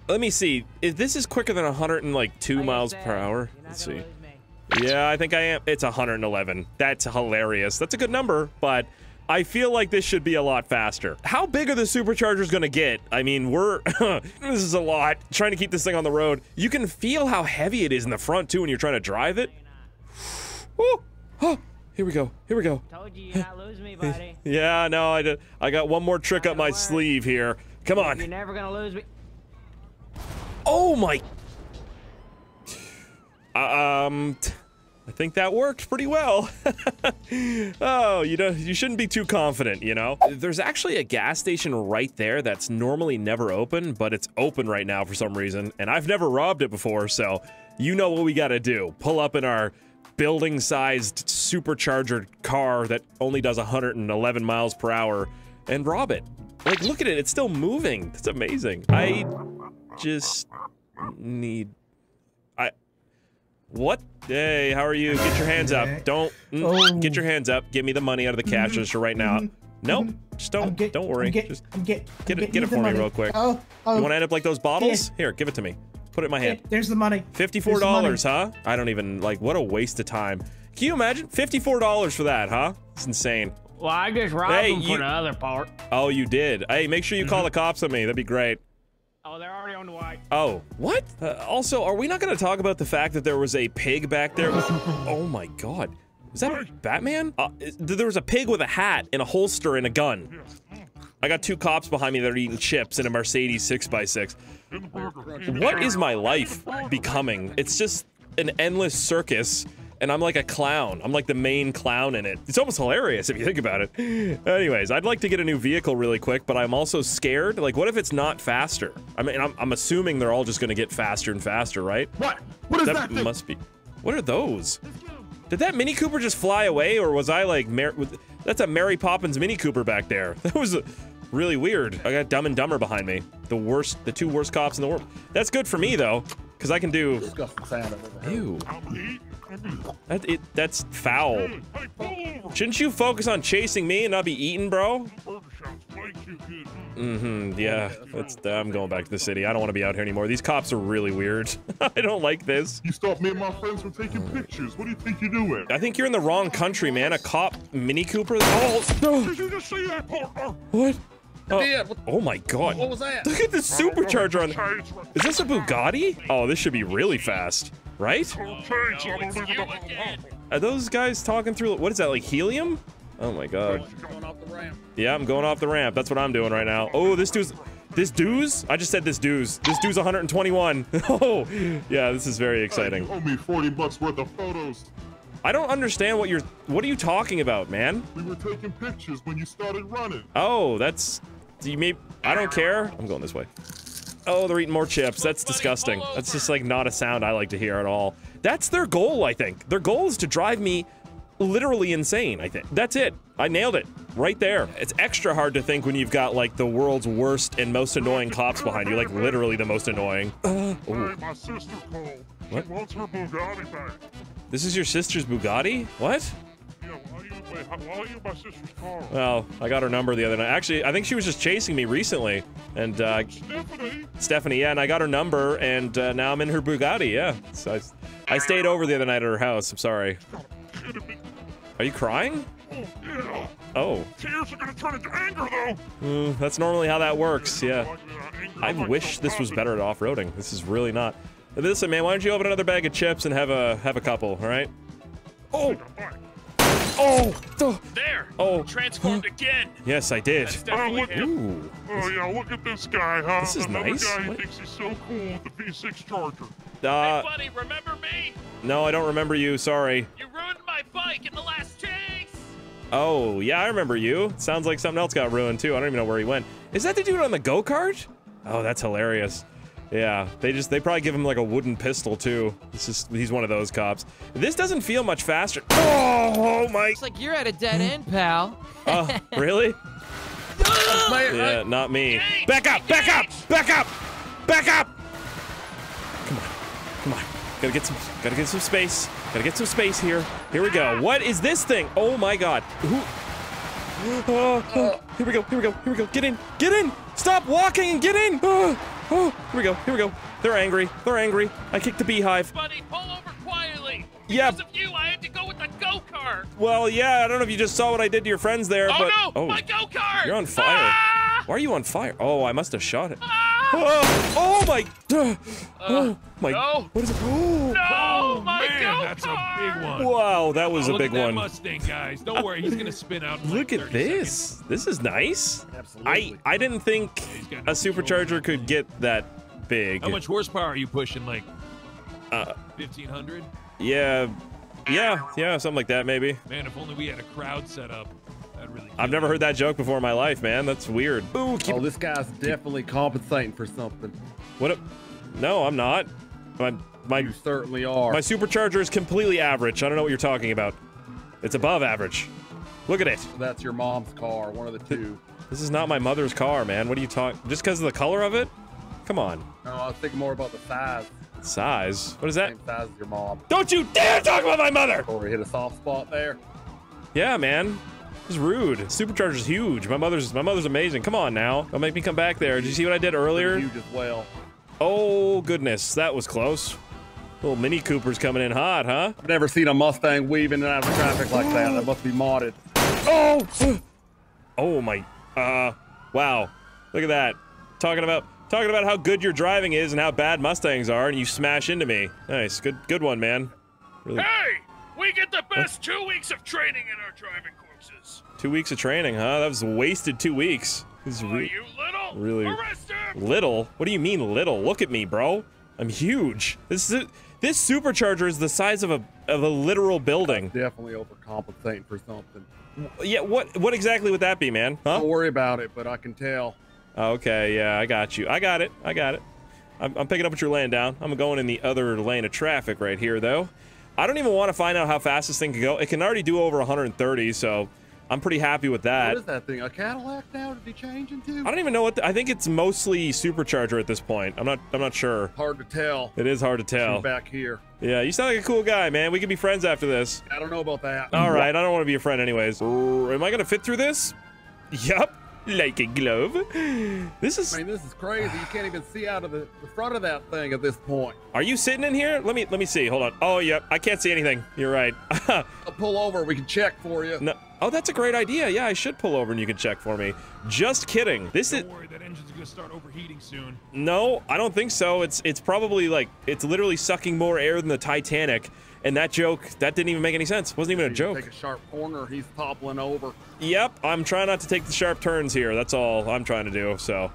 Let me see. If this is quicker than 102 miles per hour. Let's see. Yeah, I think I am. It's 111. That's hilarious. That's a good number, but I feel like this should be a lot faster. How big are the superchargers gonna get? I mean, we're this is a lot. Trying to keep this thing on the road. You can feel how heavy it is in the front too when you're trying to drive it. Oh, oh, here we go. Here we go. Told you you're not losing me, buddy. Yeah, no, I did. I got one more trick up my sleeve here. Come on. You're never gonna lose me. Oh my. I think that worked pretty well. Oh, you know, you shouldn't be too confident, you know? There's actually a gas station right there that's normally never open, but it's open right now for some reason, and I've never robbed it before, so you know what we gotta do. Pull up in our building-sized supercharger car that only does 111 miles per hour and rob it. Like, look at it, it's still moving. That's amazing. I just need... What? Hey, how are you? Get your hands up. Don't get your hands up. Give me the money out of the cash register right now. Nope. Just don't worry. Just get it for me real quick. Oh, you want to end up like those bottles? Yeah. Here, give it to me. Put it in my hand. There's the money. $54, huh? I don't even like. What a waste of time. Can you imagine $54 for that, huh? It's insane. Well, I just robbed them for the other part. Oh, you did. Hey, make sure you call the cops on me. That'd be great. Oh, they're already on the way. Oh, what? Also, are we not going to talk about the fact that there was a pig back there? Oh my God. Was that Batman? There was a pig with a hat and a holster and a gun. I got two cops behind me that are eating chips in a Mercedes 6x6. What is my life becoming? It's just an endless circus. And I'm like a clown. I'm like the main clown in it. It's almost hilarious if you think about it. Anyways, I'd like to get a new vehicle really quick, but I'm also scared. Like, what if it's not faster? I mean, I'm assuming they're all just gonna get faster and faster, right? What? What is that thing? Must be. What are those? Did that Mini Cooper just fly away, or was I like... That's a Mary Poppins Mini Cooper back there. That was really weird. I got Dumb and Dumber behind me. The two worst cops in the world. That's good for me, though, because I can do... Ew. That's foul. Shouldn't you focus on chasing me and not be eaten, bro? Yeah. I'm going back to the city. I don't want to be out here anymore. These cops are really weird. I don't like this. You stopped me and my friends from taking pictures. What do you think you're doing? I think you're in the wrong country, man. A cop Mini Cooper. Oh, no. Did you just see that? What? Oh my God. What was that? Look at the supercharger on. Is this a Bugatti? Oh, this should be really fast. Right? Are those guys talking through? What is that, like helium? Oh my God. Yeah, I'm going off the ramp. That's what I'm doing right now. Oh, this dude's? I just said this dude's. This dude's 121. Oh, yeah, this is very exciting. You owe me 40 bucks worth of photos. I don't understand what are you talking about, man? We were taking pictures when you started running. Oh, I don't care. I'm going this way. Oh, they're eating more chips. That's disgusting. That's just like not a sound I like to hear at all. That's their goal, I think. Their goal is to drive me literally insane, I think. That's it. I nailed it. Right there. It's extra hard to think when you've got like the world's worst and most annoying cops behind you, like literally the most annoying. My sister called. She wants her Bugatti back. This is your sister's Bugatti? What? Why are you my sister's car? Well, I got her number the other night. Actually, I think she was just chasing me recently. And, Stephanie, yeah, and I got her number, and now I'm in her Bugatti, yeah. So I stayed over the other night at her house. I'm sorry. Are you crying? Oh, yeah. Oh. Tears are gonna turn into anger, though. That's normally how that works, yeah. I wish this was better at off-roading. This is really not. Listen, man, why don't you open another bag of chips and have a couple, all right? Oh! Oh! There! Oh! Transformed again! Yes, I did. Ooh. Oh, yeah, look at this guy, huh? This is nice. Guy who thinks he's so cool with the V6 Charger. Hey, buddy, remember me? No, I don't remember you, sorry. You ruined my bike in the last chase! Oh, yeah, I remember you. Sounds like something else got ruined, too. I don't even know where he went. Is that the dude on the go-kart? Oh, that's hilarious. Yeah, they probably give him like a wooden pistol too. It's just, he's one of those cops. This doesn't feel much faster. Oh my! It's like you're at a dead end, pal. Oh, really? Yeah, not me. Back up! Back up! Back up! Back up! Come on! Come on! Gotta get some space. Gotta get some space here. Here we go. What is this thing? Oh my god! Who? Here we go! Here we go! Here we go! Get in! Get in! Stop walking and get in! Oh, here we go, here we go. They're angry, they're angry. I kicked the beehive. Buddy, pull over quietly. Because of you, I had to go with the go-kart. Well, yeah, I don't know if you just saw what I did to your friends there, but... Oh, no, my go-kart! You're on fire. Ah! Why are you on fire? Oh, I must have shot it. Ah! Oh, my... oh, my... No. What is it? Oh, no, my go-kart! That's a big one. Wow, that was a big one. Look at that Mustang, guys. Don't worry, he's gonna spin out in like 30 seconds. Look at this. This is nice. Absolutely. I didn't think a supercharger could get that big. How much horsepower are you pushing? Like 1,500? Yeah, something like that maybe. Man, if only we had a crowd set up. Really I've never heard that joke before in my life, man. That's weird. Ooh, oh, this guy's definitely compensating for something. What? No, I'm not. You certainly are. My supercharger is completely average. I don't know what you're talking about. It's above average. Look at it. That's your mom's car, one of the two. This is not my mother's car, man. What are you talking? Just because of the color of it? Come on. No, I was thinking more about the size. Size? What is that? Same size as your mom. Don't you dare talk about my mother! Oh, we hit a soft spot there. Yeah, man. It's rude. Supercharger's huge. My mother's amazing. Come on now. Don't make me come back there. Did you see what I did earlier? Huge as well. Oh goodness, that was close. Little Mini Cooper's coming in hot, huh? I've never seen a Mustang weaving out of traffic like that. That must be modded. Oh! Oh my, wow. Look at that. Talking about how good your driving is and how bad Mustangs are, and you smash into me. Nice, good one, man. Really. Hey! We get the best 2 weeks of training in our driving courses. 2 weeks of training, huh? That was wasted 2 weeks. Are you little? Really? Arrest him! Little? What do you mean little? Look at me, bro. I'm huge. This supercharger is the size of a literal building. That's definitely overcompensating for something. Yeah, what exactly would that be, man? Huh? Don't worry about it, but I can tell. Okay, yeah, I got you. I got it. I'm picking up what you're laying down. I'm going in the other lane of traffic right here, though. I don't even want to find out how fast this thing can go. It can already do over 130, so I'm pretty happy with that. What is that thing? A Cadillac now to be changing to? I don't even know what. I think it's mostly supercharger at this point. I'm not sure. Hard to tell. It is hard to tell. She's back here. Yeah, you sound like a cool guy, man. We could be friends after this. I don't know about that. All right, I don't want to be a friend anyways. Am I gonna fit through this? Yup, like a glove. This is. I mean, this is crazy. You can't even see out of the front of that thing at this point. Are you sitting in here? Let me see. Hold on. Oh, yep. I can't see anything. You're right. I'll pull over. We can check for you. No. Oh, that's a great idea. Yeah, I should pull over and you can check for me. Just kidding. This is. Don't worry, that engine's gonna start overheating soon. No, I don't think so. It's probably like it's literally sucking more air than the Titanic. And that didn't even make any sense. Wasn't even a joke. Take a sharp corner. He's toppling over. Yep, I'm trying not to take the sharp turns here. That's all I'm trying to do. So,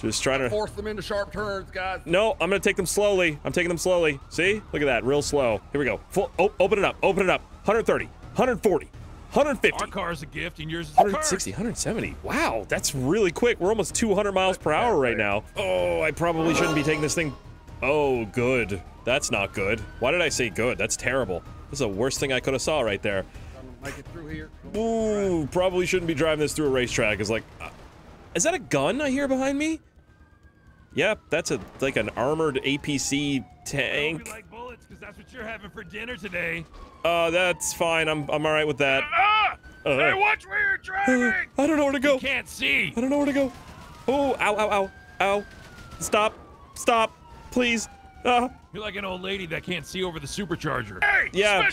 just trying to force them into sharp turns, guys. No, I'm gonna take them slowly. I'm taking them slowly. See? Look at that, real slow. Here we go. Full. Oh, open it up. Open it up. 130. 140. 150. Our car is a gift, and yours is 160, 170. Wow, that's really quick. We're almost 200 miles per hour right now. Oh, I probably shouldn't be taking this thing. Oh, good. That's not good. Why did I say good? That's terrible. This is the worst thing I could have saw right there. I'm gonna make it through here. Ooh, probably shouldn't be driving this through a racetrack. It's like, is that a gun I hear behind me? Yep, that's like an armored APC tank. Because that's what you're having for dinner today. That's fine. I'm all right with that. Hey, watch where you're driving! I don't know where to go. You can't see. I don't know where to go. Oh, ow, ow, ow, ow. Stop. Stop. Please. You're like an old lady that can't see over the supercharger. Hey, yeah.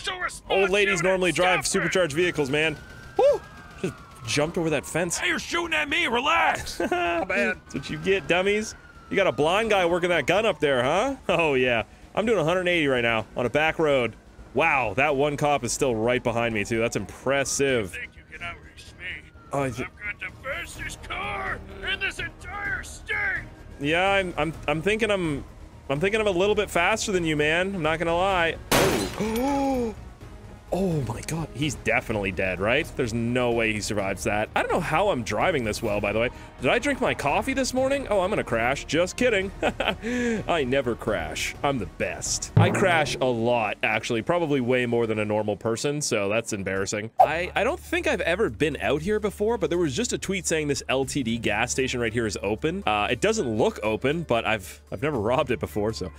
Old ladies normally drive supercharged vehicles, man. Woo! Just jumped over that fence. Hey, you're shooting at me. Relax. Oh, man. That's what you get, dummies. You got a blind guy working that gun up there, huh? Oh, yeah. I'm doing 180 right now on a back road. Wow, that one cop is still right behind me, too. That's impressive. I think you can outrace me. Oh, I've got the fastest car in this entire state. Yeah, I'm thinking I'm a little bit faster than you, man. I'm not gonna lie. Oh. Oh my god, he's definitely dead, right? There's no way he survives that. I don't know how I'm driving this well, by the way. Did I drink my coffee this morning? Oh, I'm gonna crash. Just kidding. I never crash. I'm the best. I crash a lot, actually. Probably way more than a normal person, so that's embarrassing. I don't think I've ever been out here before, but there was just a tweet saying this LTD gas station right here is open. It doesn't look open, but I've never robbed it before, so.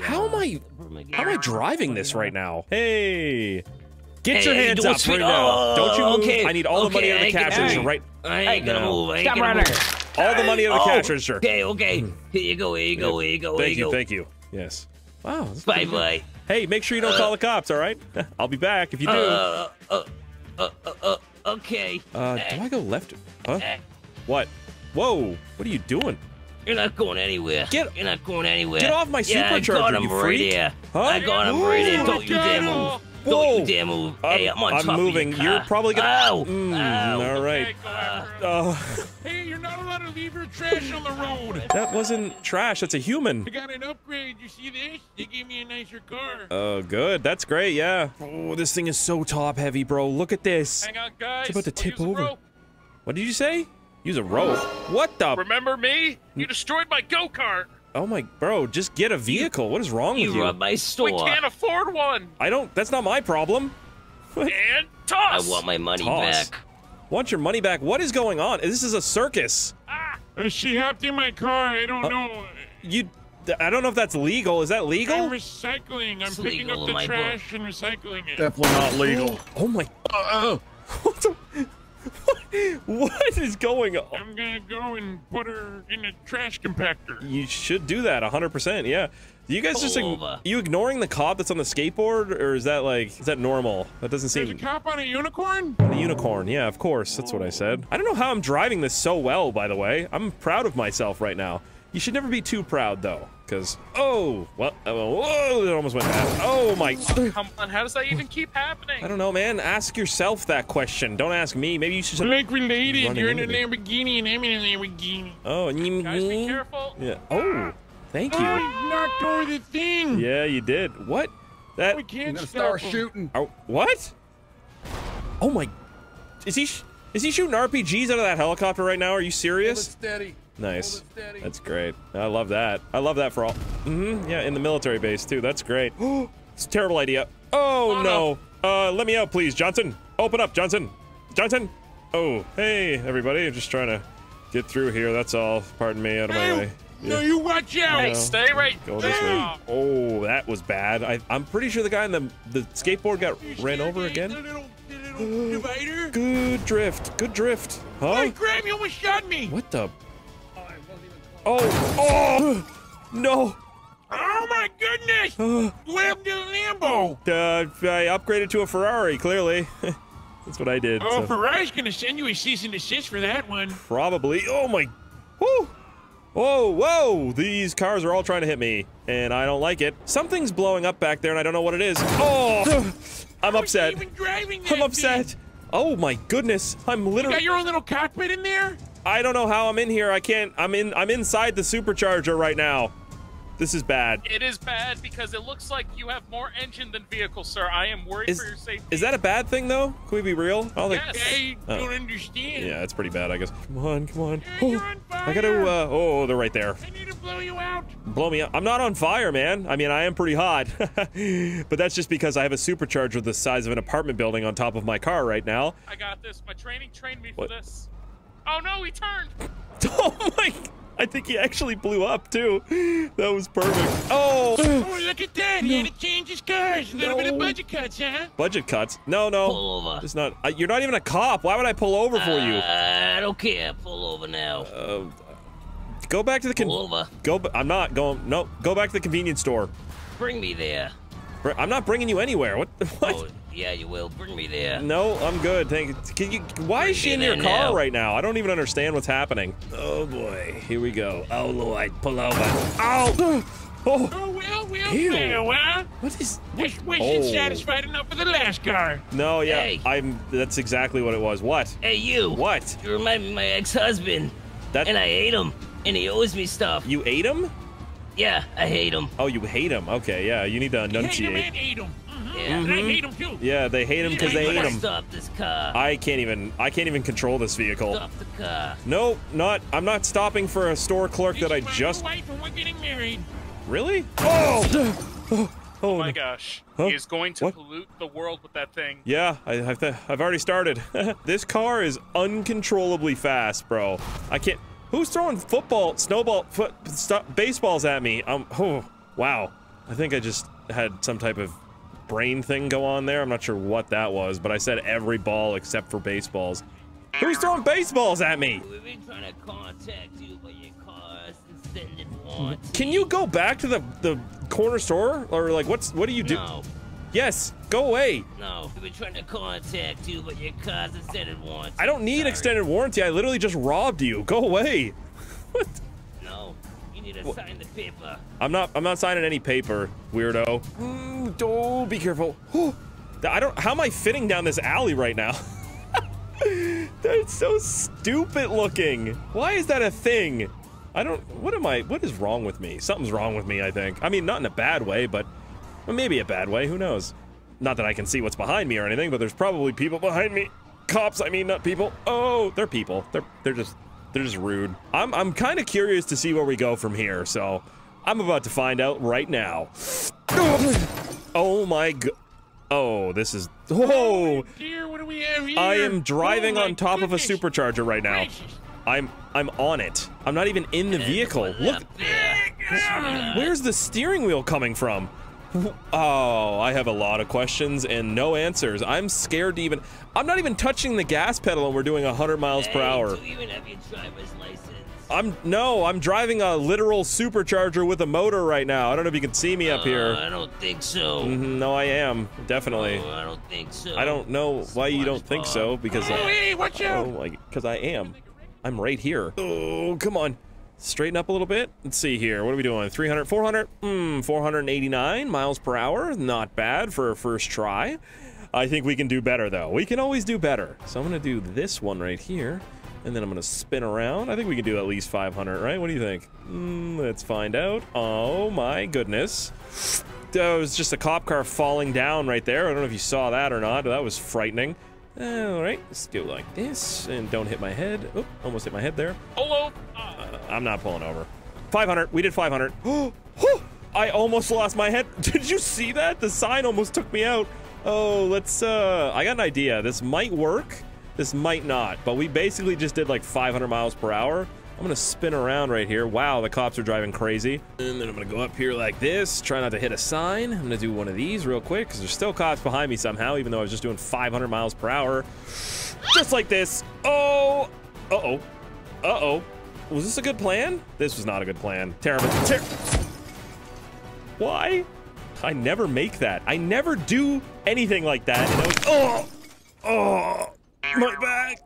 How am I driving this right now? Hey. Get your hands up right now. Don't you move. I need all the money out of the cash register right now. I ain't gonna move. Stop running. All the money out of the cash register. Okay, okay. Here you go, here you go, here you go. Thank you, thank you. Yes. Wow. Bye-bye. Hey, make sure you don't call the cops, all right? I'll be back if you do. Okay. Do I go left? Huh? What? Whoa. What are you doing? You're not going anywhere. You're not going anywhere. Get off my supercharger, you freak. I got him right here. Don't you dare move. Don't you dare move. Hey, I'm moving. You're probably gonna. Ow. Ow. All right. Hey, you're not allowed to leave your trash on the road. That wasn't trash. That's a human. I got an upgrade. You see this? They gave me a nicer car. Oh, good. That's great. Yeah. Oh, this thing is so top heavy, bro. Look at this. Hang on, guys. It's about to tip over. What did you say? Use a rope. What the? Remember me? You destroyed my go-kart. Oh my, bro, just get a vehicle. What is wrong with you? You robbed my store. We can't afford one. That's not my problem. And toss. I want my money back. Want your money back? What is going on? This is a circus. She hopped in my car. I don't know. I don't know if that's legal. Is that legal? I'm recycling. I'm picking up the trash and recycling it. Definitely not legal. Oh my. What the? What is going on? I'm gonna go and put her in a trash compactor. You should do that 100%. Yeah. You guys just you ignoring the cop that's on the skateboard, or is that like normal? That doesn't seem. There's a cop on a unicorn? On a unicorn, yeah, of course. That's what I said. I don't know how I'm driving this so well, by the way. I'm proud of myself right now. You should never be too proud though, because whoa, it almost went past. Oh my! Come on, how does that even keep happening? I don't know, man. Ask yourself that question. Don't ask me. Maybe you should. Like related, you're in a Lamborghini and I'm in a Lamborghini. Oh, guys, be careful. Yeah. Oh, thank you. I knocked over the thing. Yeah, you did. What? That. We can't start shooting. Oh, what? Oh my! Is he shooting RPGs out of that helicopter right now? Are you serious? Hold it steady. Nice. That's great. I love that. I love that for all. Yeah, in the military base too. That's great. It's a terrible idea. Oh no. Let me out, please, Johnson. Open up, Johnson. Johnson. Oh, hey, everybody. I'm just trying to get through here. That's all. Pardon me. Out of my way. Yeah. No, you watch out. Hey, stay right there. Oh, that was bad. I'm pretty sure the guy in the skateboard got ran over again. The little good drift. Good drift. Huh? Hey, Graham, you almost shot me. What the? Oh no! Oh my goodness! What happened to the Lambo? I upgraded to a Ferrari, clearly. That's what I did. Oh, so. Ferrari's gonna send you a cease and desist for that one. Probably. Oh my! Woo! Whoa, whoa! These cars are all trying to hit me, and I don't like it. Something's blowing up back there, and I don't know what it is. Oh! I'm upset. I'm upset. Thing? Oh my goodness! I'm literally. You got your own little cockpit in there? I don't know how I'm in here. I can't. I'm inside the supercharger right now. This is bad. It is bad because it looks like you have more engine than vehicle, sir. I am worried for your safety. Is that a bad thing, though? Can we be real? Yes. I don't understand. Yeah, it's pretty bad, I guess. Come on, come on. You're on fire. I gotta. Oh, they're right there. I need to blow you out. Blow me up. I'm not on fire, man. I mean, I am pretty hot, but that's just because I have a supercharger the size of an apartment building on top of my car right now. I got this. My training trained me for this. Oh no, he turned! Oh my! I think he actually blew up too. That was perfect. Oh! Oh, look at that! He had to change his cars. A little bit of budget cuts, huh? Budget cuts? No, no. Pull over. It's not. You're not even a cop. Why would I pull over for you? I don't care. Pull over now. Go back to the. Pull over. I'm not going. No. Go back to the convenience store. Bring me there. I'm not bringing you anywhere. What? Oh. Yeah, you will. Bring me there. No, I'm good. Thank you. Why is she in your car right now? I don't even understand what's happening. Oh, boy. Here we go. Oh, Lord. Pull over. Ow! Oh, well, well. What is... Just wasn't satisfied enough for the last car. No, yeah. Hey. That's exactly what it was. What? Hey, you. What? You remind me of my ex-husband. And I ate him. And he owes me stuff. You ate him? Yeah, I hate him. Oh, you hate him. Okay, yeah. You need to enunciate. You hate him and ate him. Yeah. Mm-hmm. I hate him too. Yeah, they hate him because they hate him. Stop this car. I can't even control this vehicle. Stop the car. No, I'm not stopping for a store clerk that I just. Wife and we're getting married. Really? Oh! Oh my gosh. Huh? He is going to pollute the world with that thing. Yeah, I've already started. This car is uncontrollably fast, bro. I can't. Who's throwing football, snowball, baseballs at me? Oh, wow. I think I just had some type of brain thing go on there. I'm not sure what that was, but I said every ball except for baseballs. Who's throwing baseballs at me? We've been trying to contact you, but your car's extended warranty. Can you go back to the corner store? Or like, what do you do? No. Yes, go away. No, we've been trying to contact you, but your car's extended warranty. I don't need extended warranty. I literally just robbed you. Go away. What? No, you need to sign the paper. I'm not signing any paper, weirdo. Don't be careful. How am I fitting down this alley right now? That's so stupid looking. Why is that a thing? What is wrong with me? Something's wrong with me, I think. I mean, not in a bad way, but maybe a bad way, who knows? Not that I can see what's behind me or anything, but there's probably people behind me. Cops, I mean, not people. Oh, they're people. They're just rude. I'm kind of curious to see where we go from here, so I'm about to find out right now. Oh my god. Oh, this is. Oh dear, what do we have here? I am driving on top of a supercharger right now. I'm on it. I'm not even in the vehicle. Look. Where's the steering wheel coming from? Oh, I have a lot of questions and no answers. I'm scared to even. I'm not even touching the gas pedal, and we're doing 100 miles per hour. Do you even have your driver's license? I'm driving a literal supercharger with a motor right now. I don't know if you can see me up here. I don't think so. No, I am definitely. I don't think so. I don't know why you don't think so, because. Oh, hey, watch out! Because I am. I'm right here. Oh, come on. Straighten up a little bit. Let's see here. What are we doing? 300, 400, 489 miles per hour. Not bad for a first try. I think we can do better, though. We can always do better. So I'm going to do this one right here, and then I'm going to spin around. I think we can do at least 500, right? What do you think? Let's find out. Oh, my goodness. That was just a cop car falling down right there. I don't know if you saw that or not. That was frightening. All right, let's do it like this, and don't hit my head. Oh, almost hit my head there. Hello. I'm not pulling over. 500. We did 500. Oh, I almost lost my head. Did you see that? The sign almost took me out. Oh, let's. I got an idea. This might work. This might not. But we basically just did like 500 miles per hour. I'm gonna spin around right here. Wow, the cops are driving crazy. And then I'm gonna go up here like this, try not to hit a sign. I'm gonna do one of these real quick, because there's still cops behind me somehow, even though I was just doing 500 miles per hour. Just like this. Oh, uh-oh, uh-oh. Was this a good plan? This was not a good plan. Terrible. Why? I never make that. I never do anything like that. And I was, oh, my back.